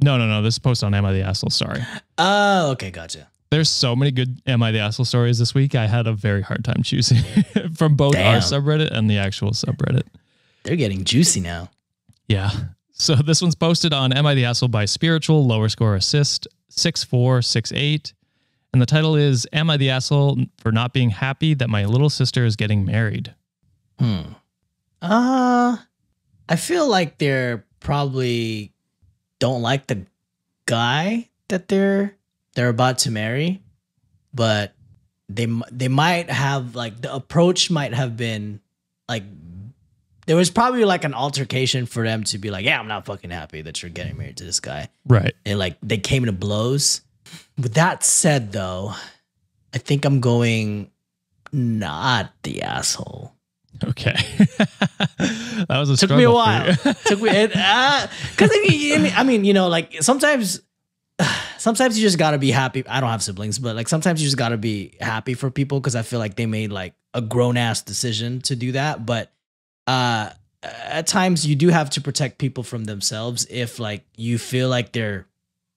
No. This is posted on Am I the Asshole? Sorry. Oh, okay. Gotcha. There's so many good Am I the Asshole stories this week. I had a very hard time choosing from both our subreddit and the actual subreddit. They're getting juicy now. Yeah. So this one's posted on Am I the Asshole by Spiritual Lower Score Assist 6468. And the title is Am I the Asshole for Not Being Happy That My Little Sister Is Getting Married? I feel like they're probably don't like the guy that they're about to marry, but they might have like the approach might have been like, there was probably like an altercation for them to be like, yeah, I'm not fucking happy that you're getting married to this guy. Right. And like they came to blows. With that said though, I think I'm going not the asshole. Okay. That was a struggle. Took me a while. Took me, cause I mean, you know, like sometimes you just gotta be happy. I don't have siblings, but like sometimes you just gotta be happy for people. Cause I feel like they made like a grown ass decision to do that. But at times you do have to protect people from themselves if like you feel like they're,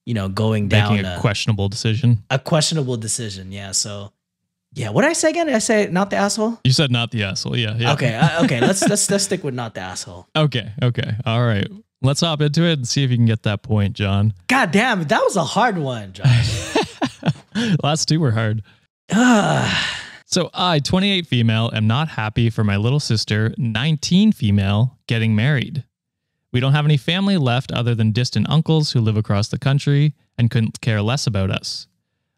you know, going down a questionable decision. A questionable decision, yeah. So, yeah, what did I say again? Did I say not the asshole? You said not the asshole, yeah. Yeah. Okay, okay. Let's stick with not the asshole. Okay, okay, all right. Let's hop into it and see if you can get that point, John. God damn, that was a hard one, Josh. Last two were hard. So I, 28 female, am not happy for my little sister, 19 female, getting married. We don't have any family left other than distant uncles who live across the country and couldn't care less about us.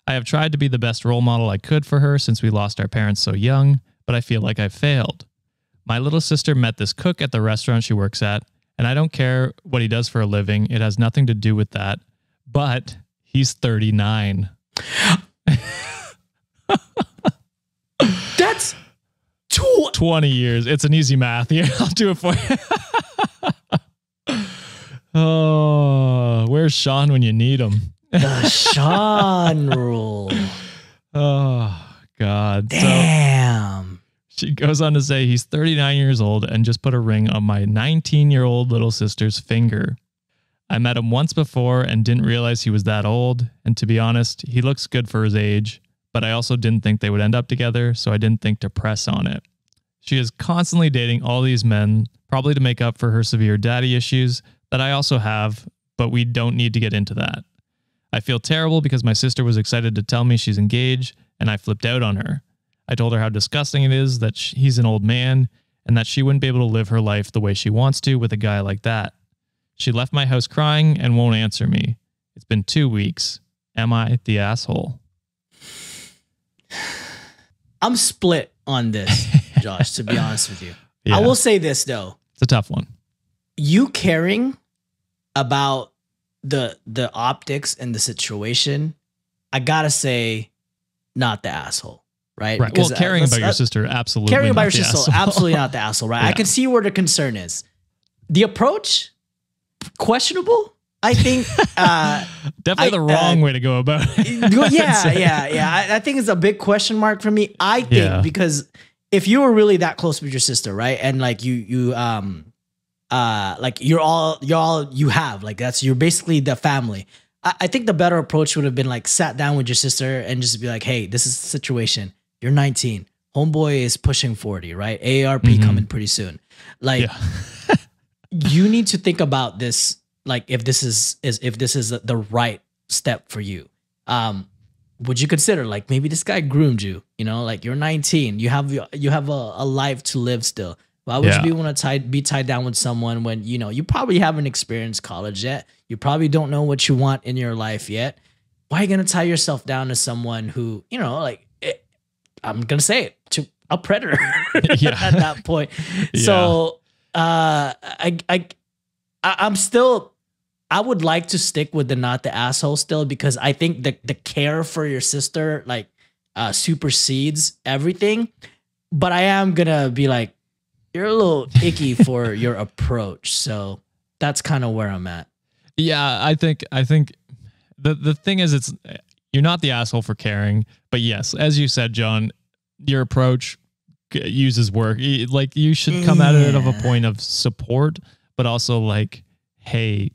I have tried to be the best role model I could for her since we lost our parents so young, but I feel like I've failed. My little sister met this cook at the restaurant she works at, and I don't care what he does for a living. It has nothing to do with that, but he's 39. That's 20 years. It's an easy math here. I'll do it for you. Oh, where's Sean when you need him? The Sean rule. Oh, God. Damn. So she goes on to say he's 39 years old and just put a ring on my 19-year-old little sister's finger. I met him once before and didn't realize he was that old. And to be honest, he looks good for his age, but I also didn't think they would end up together, so I didn't think to press on it. She is constantly dating all these men, probably to make up for her severe daddy issues that I also have, but we don't need to get into that. I feel terrible because my sister was excited to tell me she's engaged, and I flipped out on her. I told her how disgusting it is that he's an old man and that she wouldn't be able to live her life the way she wants to with a guy like that. She left my house crying and won't answer me. It's been 2 weeks. Am I the asshole? I'm split on this, Josh, to be honest with you. Yeah. I will say this, though. It's a tough one. You caring about the optics and the situation, I got to say, not the asshole, right? Right. Because, well, caring about your sister, absolutely. Caring about your sister, asshole. Absolutely not the asshole, right? Yeah. I can see where the concern is. The approach, questionable, I think. Definitely the wrong way to go about it. Yeah, yeah, yeah. I think it's a big question mark for me. I think, yeah, because if you were really that close with your sister, right, and like you're basically the family. I think the better approach would have been like sat down with your sister and just be like, hey, this is the situation. You're 19. Homeboy is pushing 40, right? AARP coming pretty soon. Like, yeah. You need to think about this, like if this is the right step for you. Would you consider like maybe this guy groomed you? You know, like you're 19, you have a life to live still. Why would you want to be tied down with someone when you know you probably haven't experienced college yet? You probably don't know what you want in your life yet. Why are you gonna tie yourself down to someone who, you know, like I'm gonna say it, to a predator at that point? Yeah. So I'm still, I would like to stick with the not the asshole still, because I think the care for your sister like supersedes everything. But I am gonna be like, you're a little icky for your approach. So that's kind of where I'm at. Yeah, I think the thing is, it's, you're not the asshole for caring, but yes, as you said, John, your approach uses work. Like you should come at it of a point of support, but also like, hey,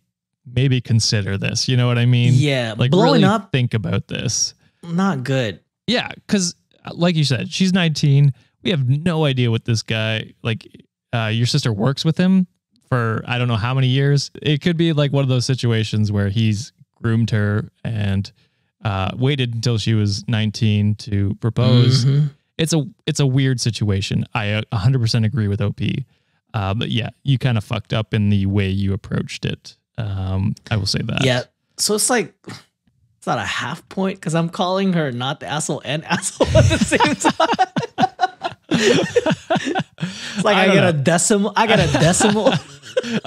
maybe consider this. You know what I mean? Yeah. Like blowing really up, think about this. Not good. Yeah. Cause like you said, she's 19. We have no idea what this guy, like your sister works with him for, I don't know how many years. It could be like one of those situations where he's groomed her and waited until she was 19 to propose. Mm-hmm. It's a weird situation. I 100% agree with OP. But yeah, you kind of fucked up in the way you approached it. I will say that. Yeah. So it's like, it's not a half point because I'm calling her not the asshole and asshole at the same time. It's like I got a decimal. I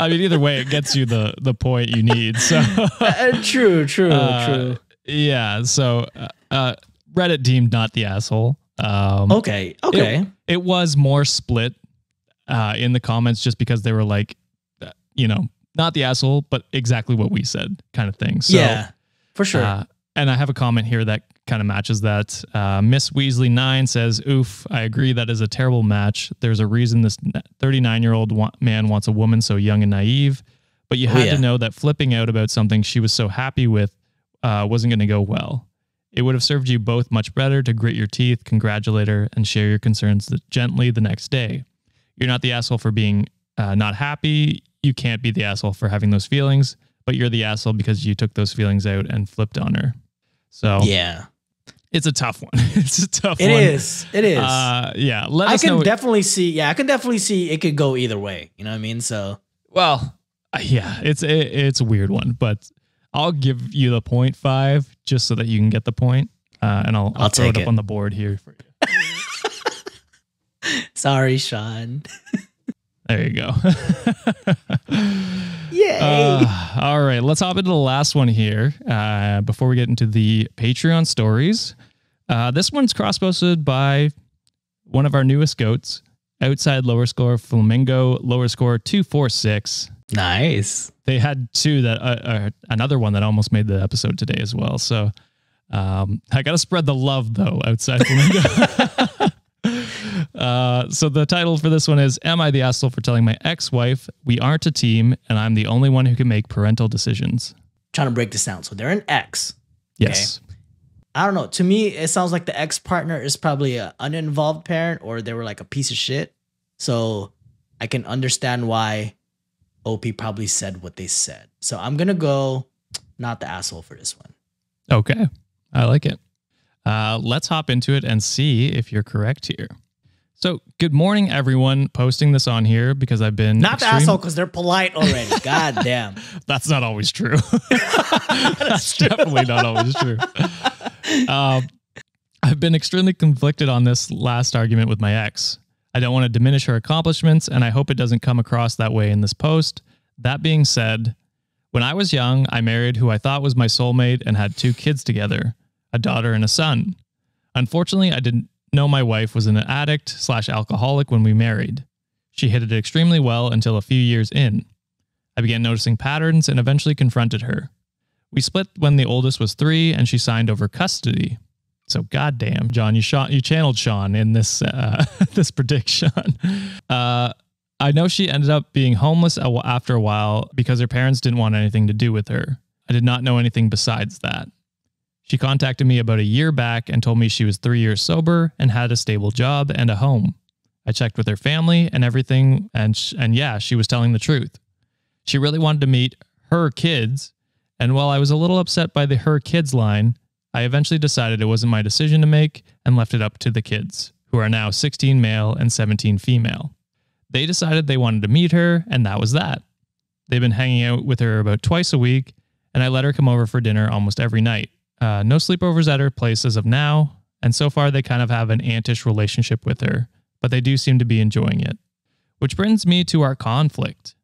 mean, either way, it gets you the point you need. So true. Yeah. So Reddit deemed not the asshole. Okay. Okay. It was more split in the comments just because they were like, you know, not the asshole, but exactly what we said kind of thing. So, yeah, for sure. And I have a comment here that kind of matches that. Miss Weasley9 says, oof, I agree. That is a terrible match. There's a reason this 39-year-old man wants a woman so young and naive. But you had to know that flipping out about something she was so happy with wasn't going to go well. It would have served you both much better to grit your teeth, congratulate her, and share your concerns gently the next day. You're not the asshole for being not happy. You can't be the asshole for having those feelings, but you're the asshole because you took those feelings out and flipped on her. So yeah, it's a tough one. It's a tough one. It is. It is. Yeah. Let us know. I can definitely see. Yeah, I can definitely see it could go either way. You know what I mean? So, well, yeah, it's a weird one, but I'll give you the 0.5 just so that you can get the point. And I'll throw it up on the board here for you. Sorry, Sean. There you go. Yay. All right. Let's hop into the last one here. Before we get into the Patreon stories, this one's cross-posted by one of our newest goats, Outside Lower Score, Flamingo Lower Score 246. Nice. They had two that another one that almost made the episode today as well. So I got to spread the love though, Outside Flamingo. So the title for this one is, am I the asshole for telling my ex-wife we aren't a team and I'm the only one who can make parental decisions? Trying to break this down. So they're an ex. Yes. Okay. I don't know. To me, it sounds like the ex-partner is probably an uninvolved parent or they were like a piece of shit. So I can understand why OP probably said what they said. So I'm going to go not the asshole for this one. Okay. I like it. Let's hop into it and see if you're correct here. So good morning, everyone. Posting this on here because I've been not the asshole because they're polite already. God damn. That's not always true. That's true. Definitely not always true. I've been extremely conflicted on this last argument with my ex. I don't want to diminish her accomplishments, and I hope it doesn't come across that way in this post. That being said, when I was young, I married who I thought was my soulmate and had two kids together, a daughter and a son. Unfortunately, I didn't know my wife was an addict / alcoholic when we married. She hid it extremely well until a few years in. I began noticing patterns and eventually confronted her. We split when the oldest was 3, and she signed over custody. So goddamn, John, you channeled Sean in this this prediction. I know she ended up being homeless after a while because her parents didn't want anything to do with her. I did not know anything besides that. She contacted me about a year back and told me she was 3 years sober and had a stable job and a home. I checked with her family and everything, and yeah, she was telling the truth. She really wanted to meet her kids, and while I was a little upset by the her kids line, I eventually decided it wasn't my decision to make and left it up to the kids, who are now 16 male and 17 female. They decided they wanted to meet her, and that was that. They've been hanging out with her about twice a week, and I let her come over for dinner almost every night. No sleepovers at her place as of now, and so far they kind of have an antish relationship with her, but they do seem to be enjoying it. Which brings me to our conflict.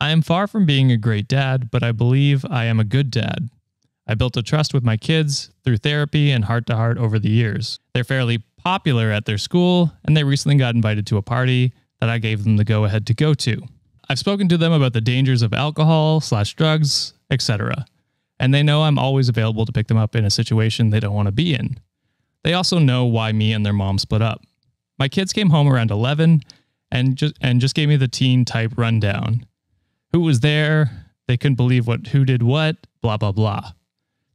I am far from being a great dad, but I believe I am a good dad. I built a trust with my kids through therapy and heart-to-heart over the years. They're fairly popular at their school, and they recently got invited to a party that I gave them the go-ahead to go to. I've spoken to them about the dangers of alcohol / drugs, etc., and they know I'm always available to pick them up in a situation they don't want to be in. They also know why me and their mom split up. My kids came home around 11 and just gave me the teen-type rundown. Who was there? They couldn't believe who did what, blah, blah, blah.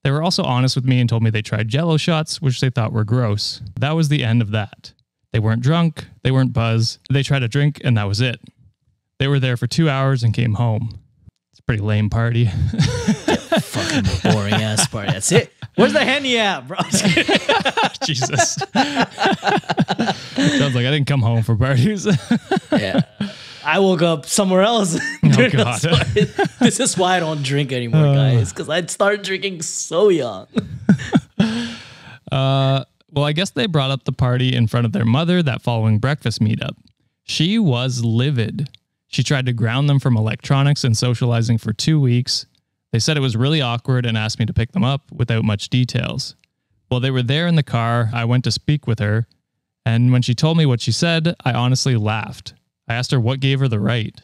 They were also honest with me and told me they tried Jell-O shots, which they thought were gross. That was the end of that. They weren't drunk. They weren't buzzed. They tried a drink, and that was it. They were there for 2 hours and came home. It's a pretty lame party. Fucking boring-ass party. That's it. Where's the Henny at, bro? Jesus. Sounds like I didn't come home for parties. Yeah. I woke up somewhere else. Oh, God. This is why I don't drink anymore, guys, because I'd start drinking so young. Well, I guess they brought up the party in front of their mother that following breakfast meetup. She was livid. She tried to ground them from electronics and socializing for 2 weeks. They said it was really awkward and asked me to pick them up without much details. While they were there in the car, I went to speak with her, and when she told me what she said, I honestly laughed. I asked her what gave her the right.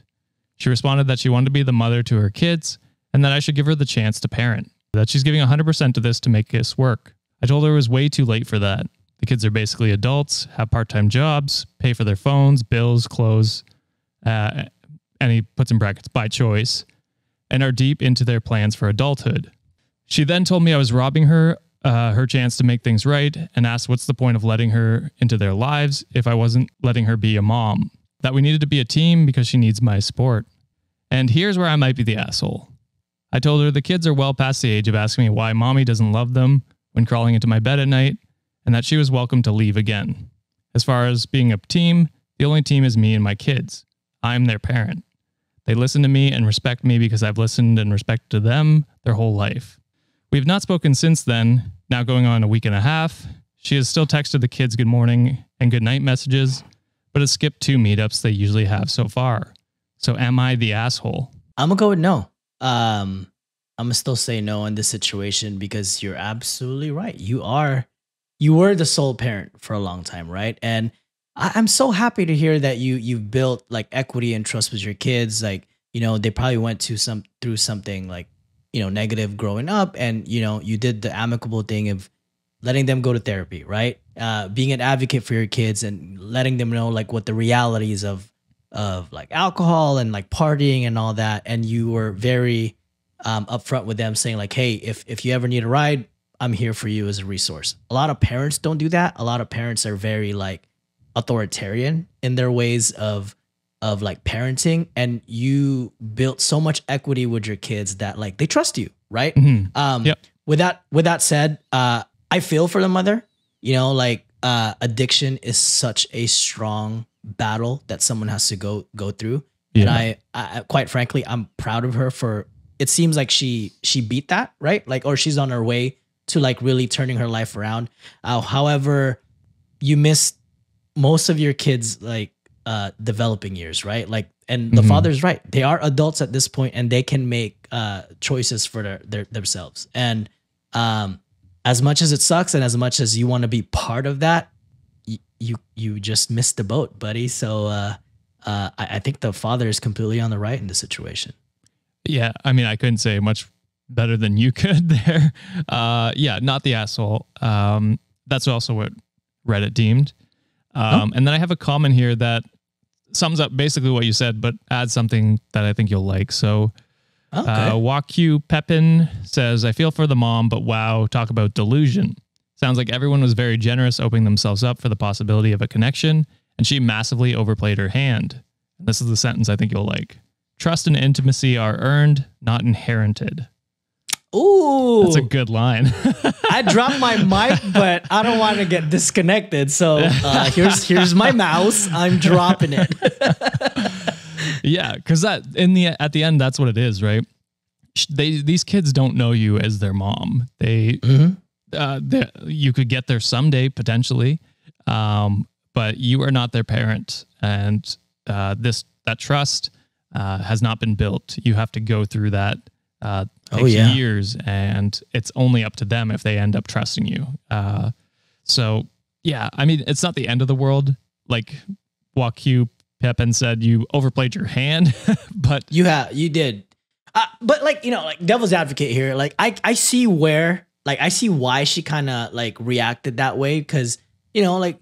She responded that she wanted to be the mother to her kids and that I should give her the chance to parent. that she's giving 100% to this to make this work. I told her it was way too late for that. The kids are basically adults, have part-time jobs, pay for their phones, bills, clothes, and he puts in brackets, by choice, and are deep into their plans for adulthood. She then told me I was robbing her her chance to make things right, and asked what's the point of letting her into their lives if I wasn't letting her be a mom. That we needed to be a team because she needs my support. And here's where I might be the asshole. I told her the kids are well past the age of asking me why mommy doesn't love them when crawling into my bed at night, and that she was welcome to leave again. As far as being a team, the only team is me and my kids. I'm their parent. They listen to me and respect me because I've listened and respected them their whole life. We've not spoken since then, now going on a week and a half. She has still texted the kids good morning and good night messages, but has skipped 2 meetups they usually have so far. So am I the asshole? I'm gonna go with no. I'm gonna still say no in this situation because you're absolutely right. You were the sole parent for a long time, right? And I'm so happy to hear that you've built like equity and trust with your kids. Like, you know, they probably went through something like, you know, negative growing up, and you know, you did the amicable thing of letting them go to therapy, right? Being an advocate for your kids and letting them know like what the realities of like alcohol and like partying and all that. And you were very upfront with them, saying like, hey, if you ever need a ride, I'm here for you as a resource. A lot of parents don't do that. A lot of parents are very like authoritarian in their ways of like parenting, and you built so much equity with your kids that like they trust you, right? Mm-hmm. Yep. With that said, I feel for the mother. You know, like addiction is such a strong battle that someone has to go through. Yeah. And I quite frankly, I'm proud of her for, it seems like she beat that, right? Like, or she's on her way to like really turning her life around. However, you missed most of your kids like developing years, right? Like, and the father's right. They are adults at this point, and they can make choices for themselves. And as much as it sucks, and as much as you want to be part of that, you just missed the boat, buddy. So I think the father is completely on the right in this situation. Yeah, I mean, I couldn't say much better than you could there. Yeah, not the asshole. That's also what Reddit deemed. And then I have a comment here that sums up basically what you said, but adds something that I think you'll like. So okay. Waku Pepin says, I feel for the mom, but wow, talk about delusion. Sounds like everyone was very generous, opening themselves up for the possibility of a connection, and she massively overplayed her hand. And this is the sentence I think you'll like. Trust and intimacy are earned, not inherited. Ooh. That's a good line. I dropped my mic, but I don't want to get disconnected. So here's my mouse. I'm dropping it. Yeah, because that at the end, that's what it is, right? These kids don't know you as their mom. You could get there someday potentially, but you are not their parent, and that trust has not been built. You have to go through that. Years, and it's only up to them if they end up trusting you. So yeah, I mean, it's not the end of the world. Like Waku Pepin said, you overplayed your hand, but you did. But like, you know, like devil's advocate here. Like I see why she kind of like reacted that way. Cause you know, like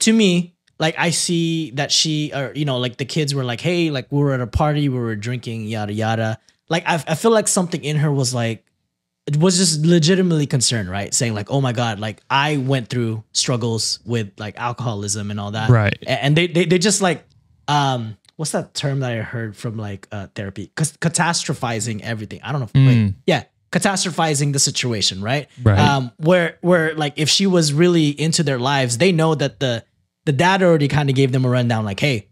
to me, like I see that you know, like the kids were like, hey, like we were at a party, we were drinking, yada, yada. Like, I feel like something in her was like, it was just legitimately concerned, right? Saying like, oh my God, like I went through struggles with like alcoholism and all that. Right. And they just like, what's that term that I heard from like therapy? Catastrophizing everything. I don't know. Wait, yeah. Catastrophizing the situation, right? Right. Where like, if she was really into their lives, they know that the dad already kind of gave them a rundown. Like, hey,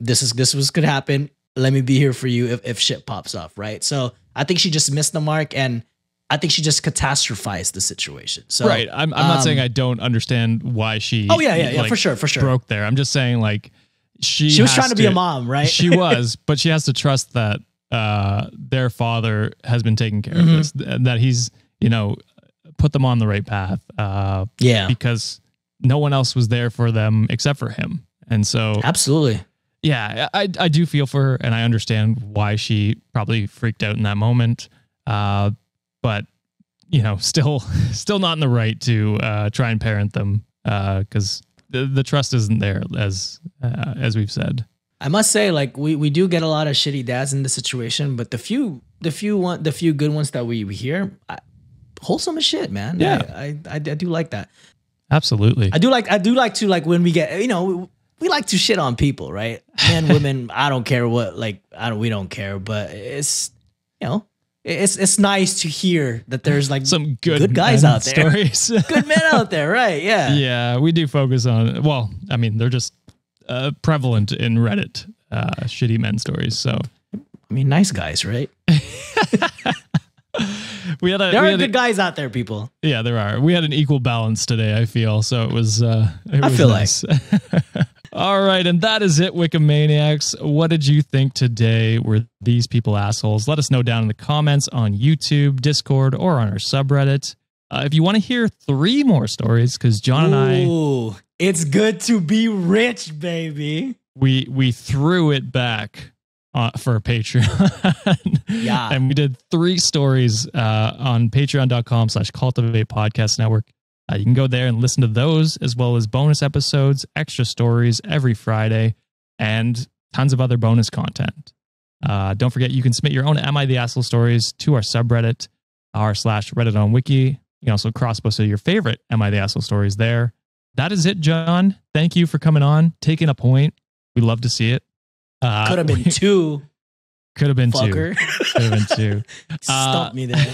this could happen. Let me be here for you if shit pops off, right? So I think she just missed the mark, and I think she just catastrophized the situation. So right, I'm not saying I don't understand why she. Oh yeah, like, for sure broke there. I'm just saying like she was trying to be a mom, right? She was, but she has to trust that their father has been taking care of this, that he's, you know, put them on the right path. Yeah, because no one else was there for them except for him, and so absolutely. Yeah, I do feel for her, and I understand why she probably freaked out in that moment. but you know, still not in the right to try and parent them because the trust isn't there, as we've said. I must say, like, we do get a lot of shitty dads in this situation, but the few good ones that we hear, wholesome as shit, man. Yeah, I do like that. Absolutely. I do like to, like, when we get, you know, we like to shit on people, right? Men, women, I don't care what, like, we don't care, but it's, you know, it's nice to hear that there's like some good guys out there, good men out there, right? Yeah. Yeah, we do focus on, well, I mean, they're just prevalent in Reddit, shitty men stories. So, I mean, nice guys, right? There are good guys out there, people. Yeah, there are. We had an equal balance today, I feel. So it was, I feel nice. Like. All right. And that is it, Wikimaniacs. What did you think today? Were these people assholes? Let us know down in the comments on YouTube, Discord, or on our subreddit. If you want to hear 3 more stories, because John and I... It's good to be rich, baby. We threw it back for Patreon. Yeah. And we did 3 stories on patreon.com/cultivatepodcastnetwork. You can go there and listen to those, as well as bonus episodes, extra stories every Friday, and tons of other bonus content. Don't forget, you can submit your own Am I the Asshole stories to our subreddit, r/Reddit on Wiki. You can also cross-post your favorite Am I the Asshole stories there. That is it, John. Thank you for coming on, taking a point. We love to see it. Could have been 2. Could have been fucker. 2. Could have been 2. Stop me there.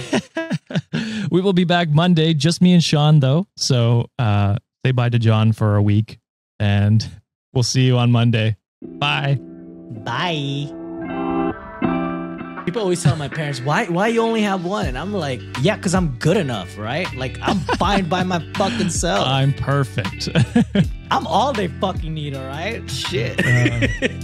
We will be back Monday, just me and Sean, though. So say bye to John for a week, and we'll see you on Monday. Bye. Bye. People always tell my parents, why you only have one? And I'm like, yeah, because I'm good enough, right? Like, I'm fine by my fucking self. I'm perfect. I'm all they fucking need, all right? Shit.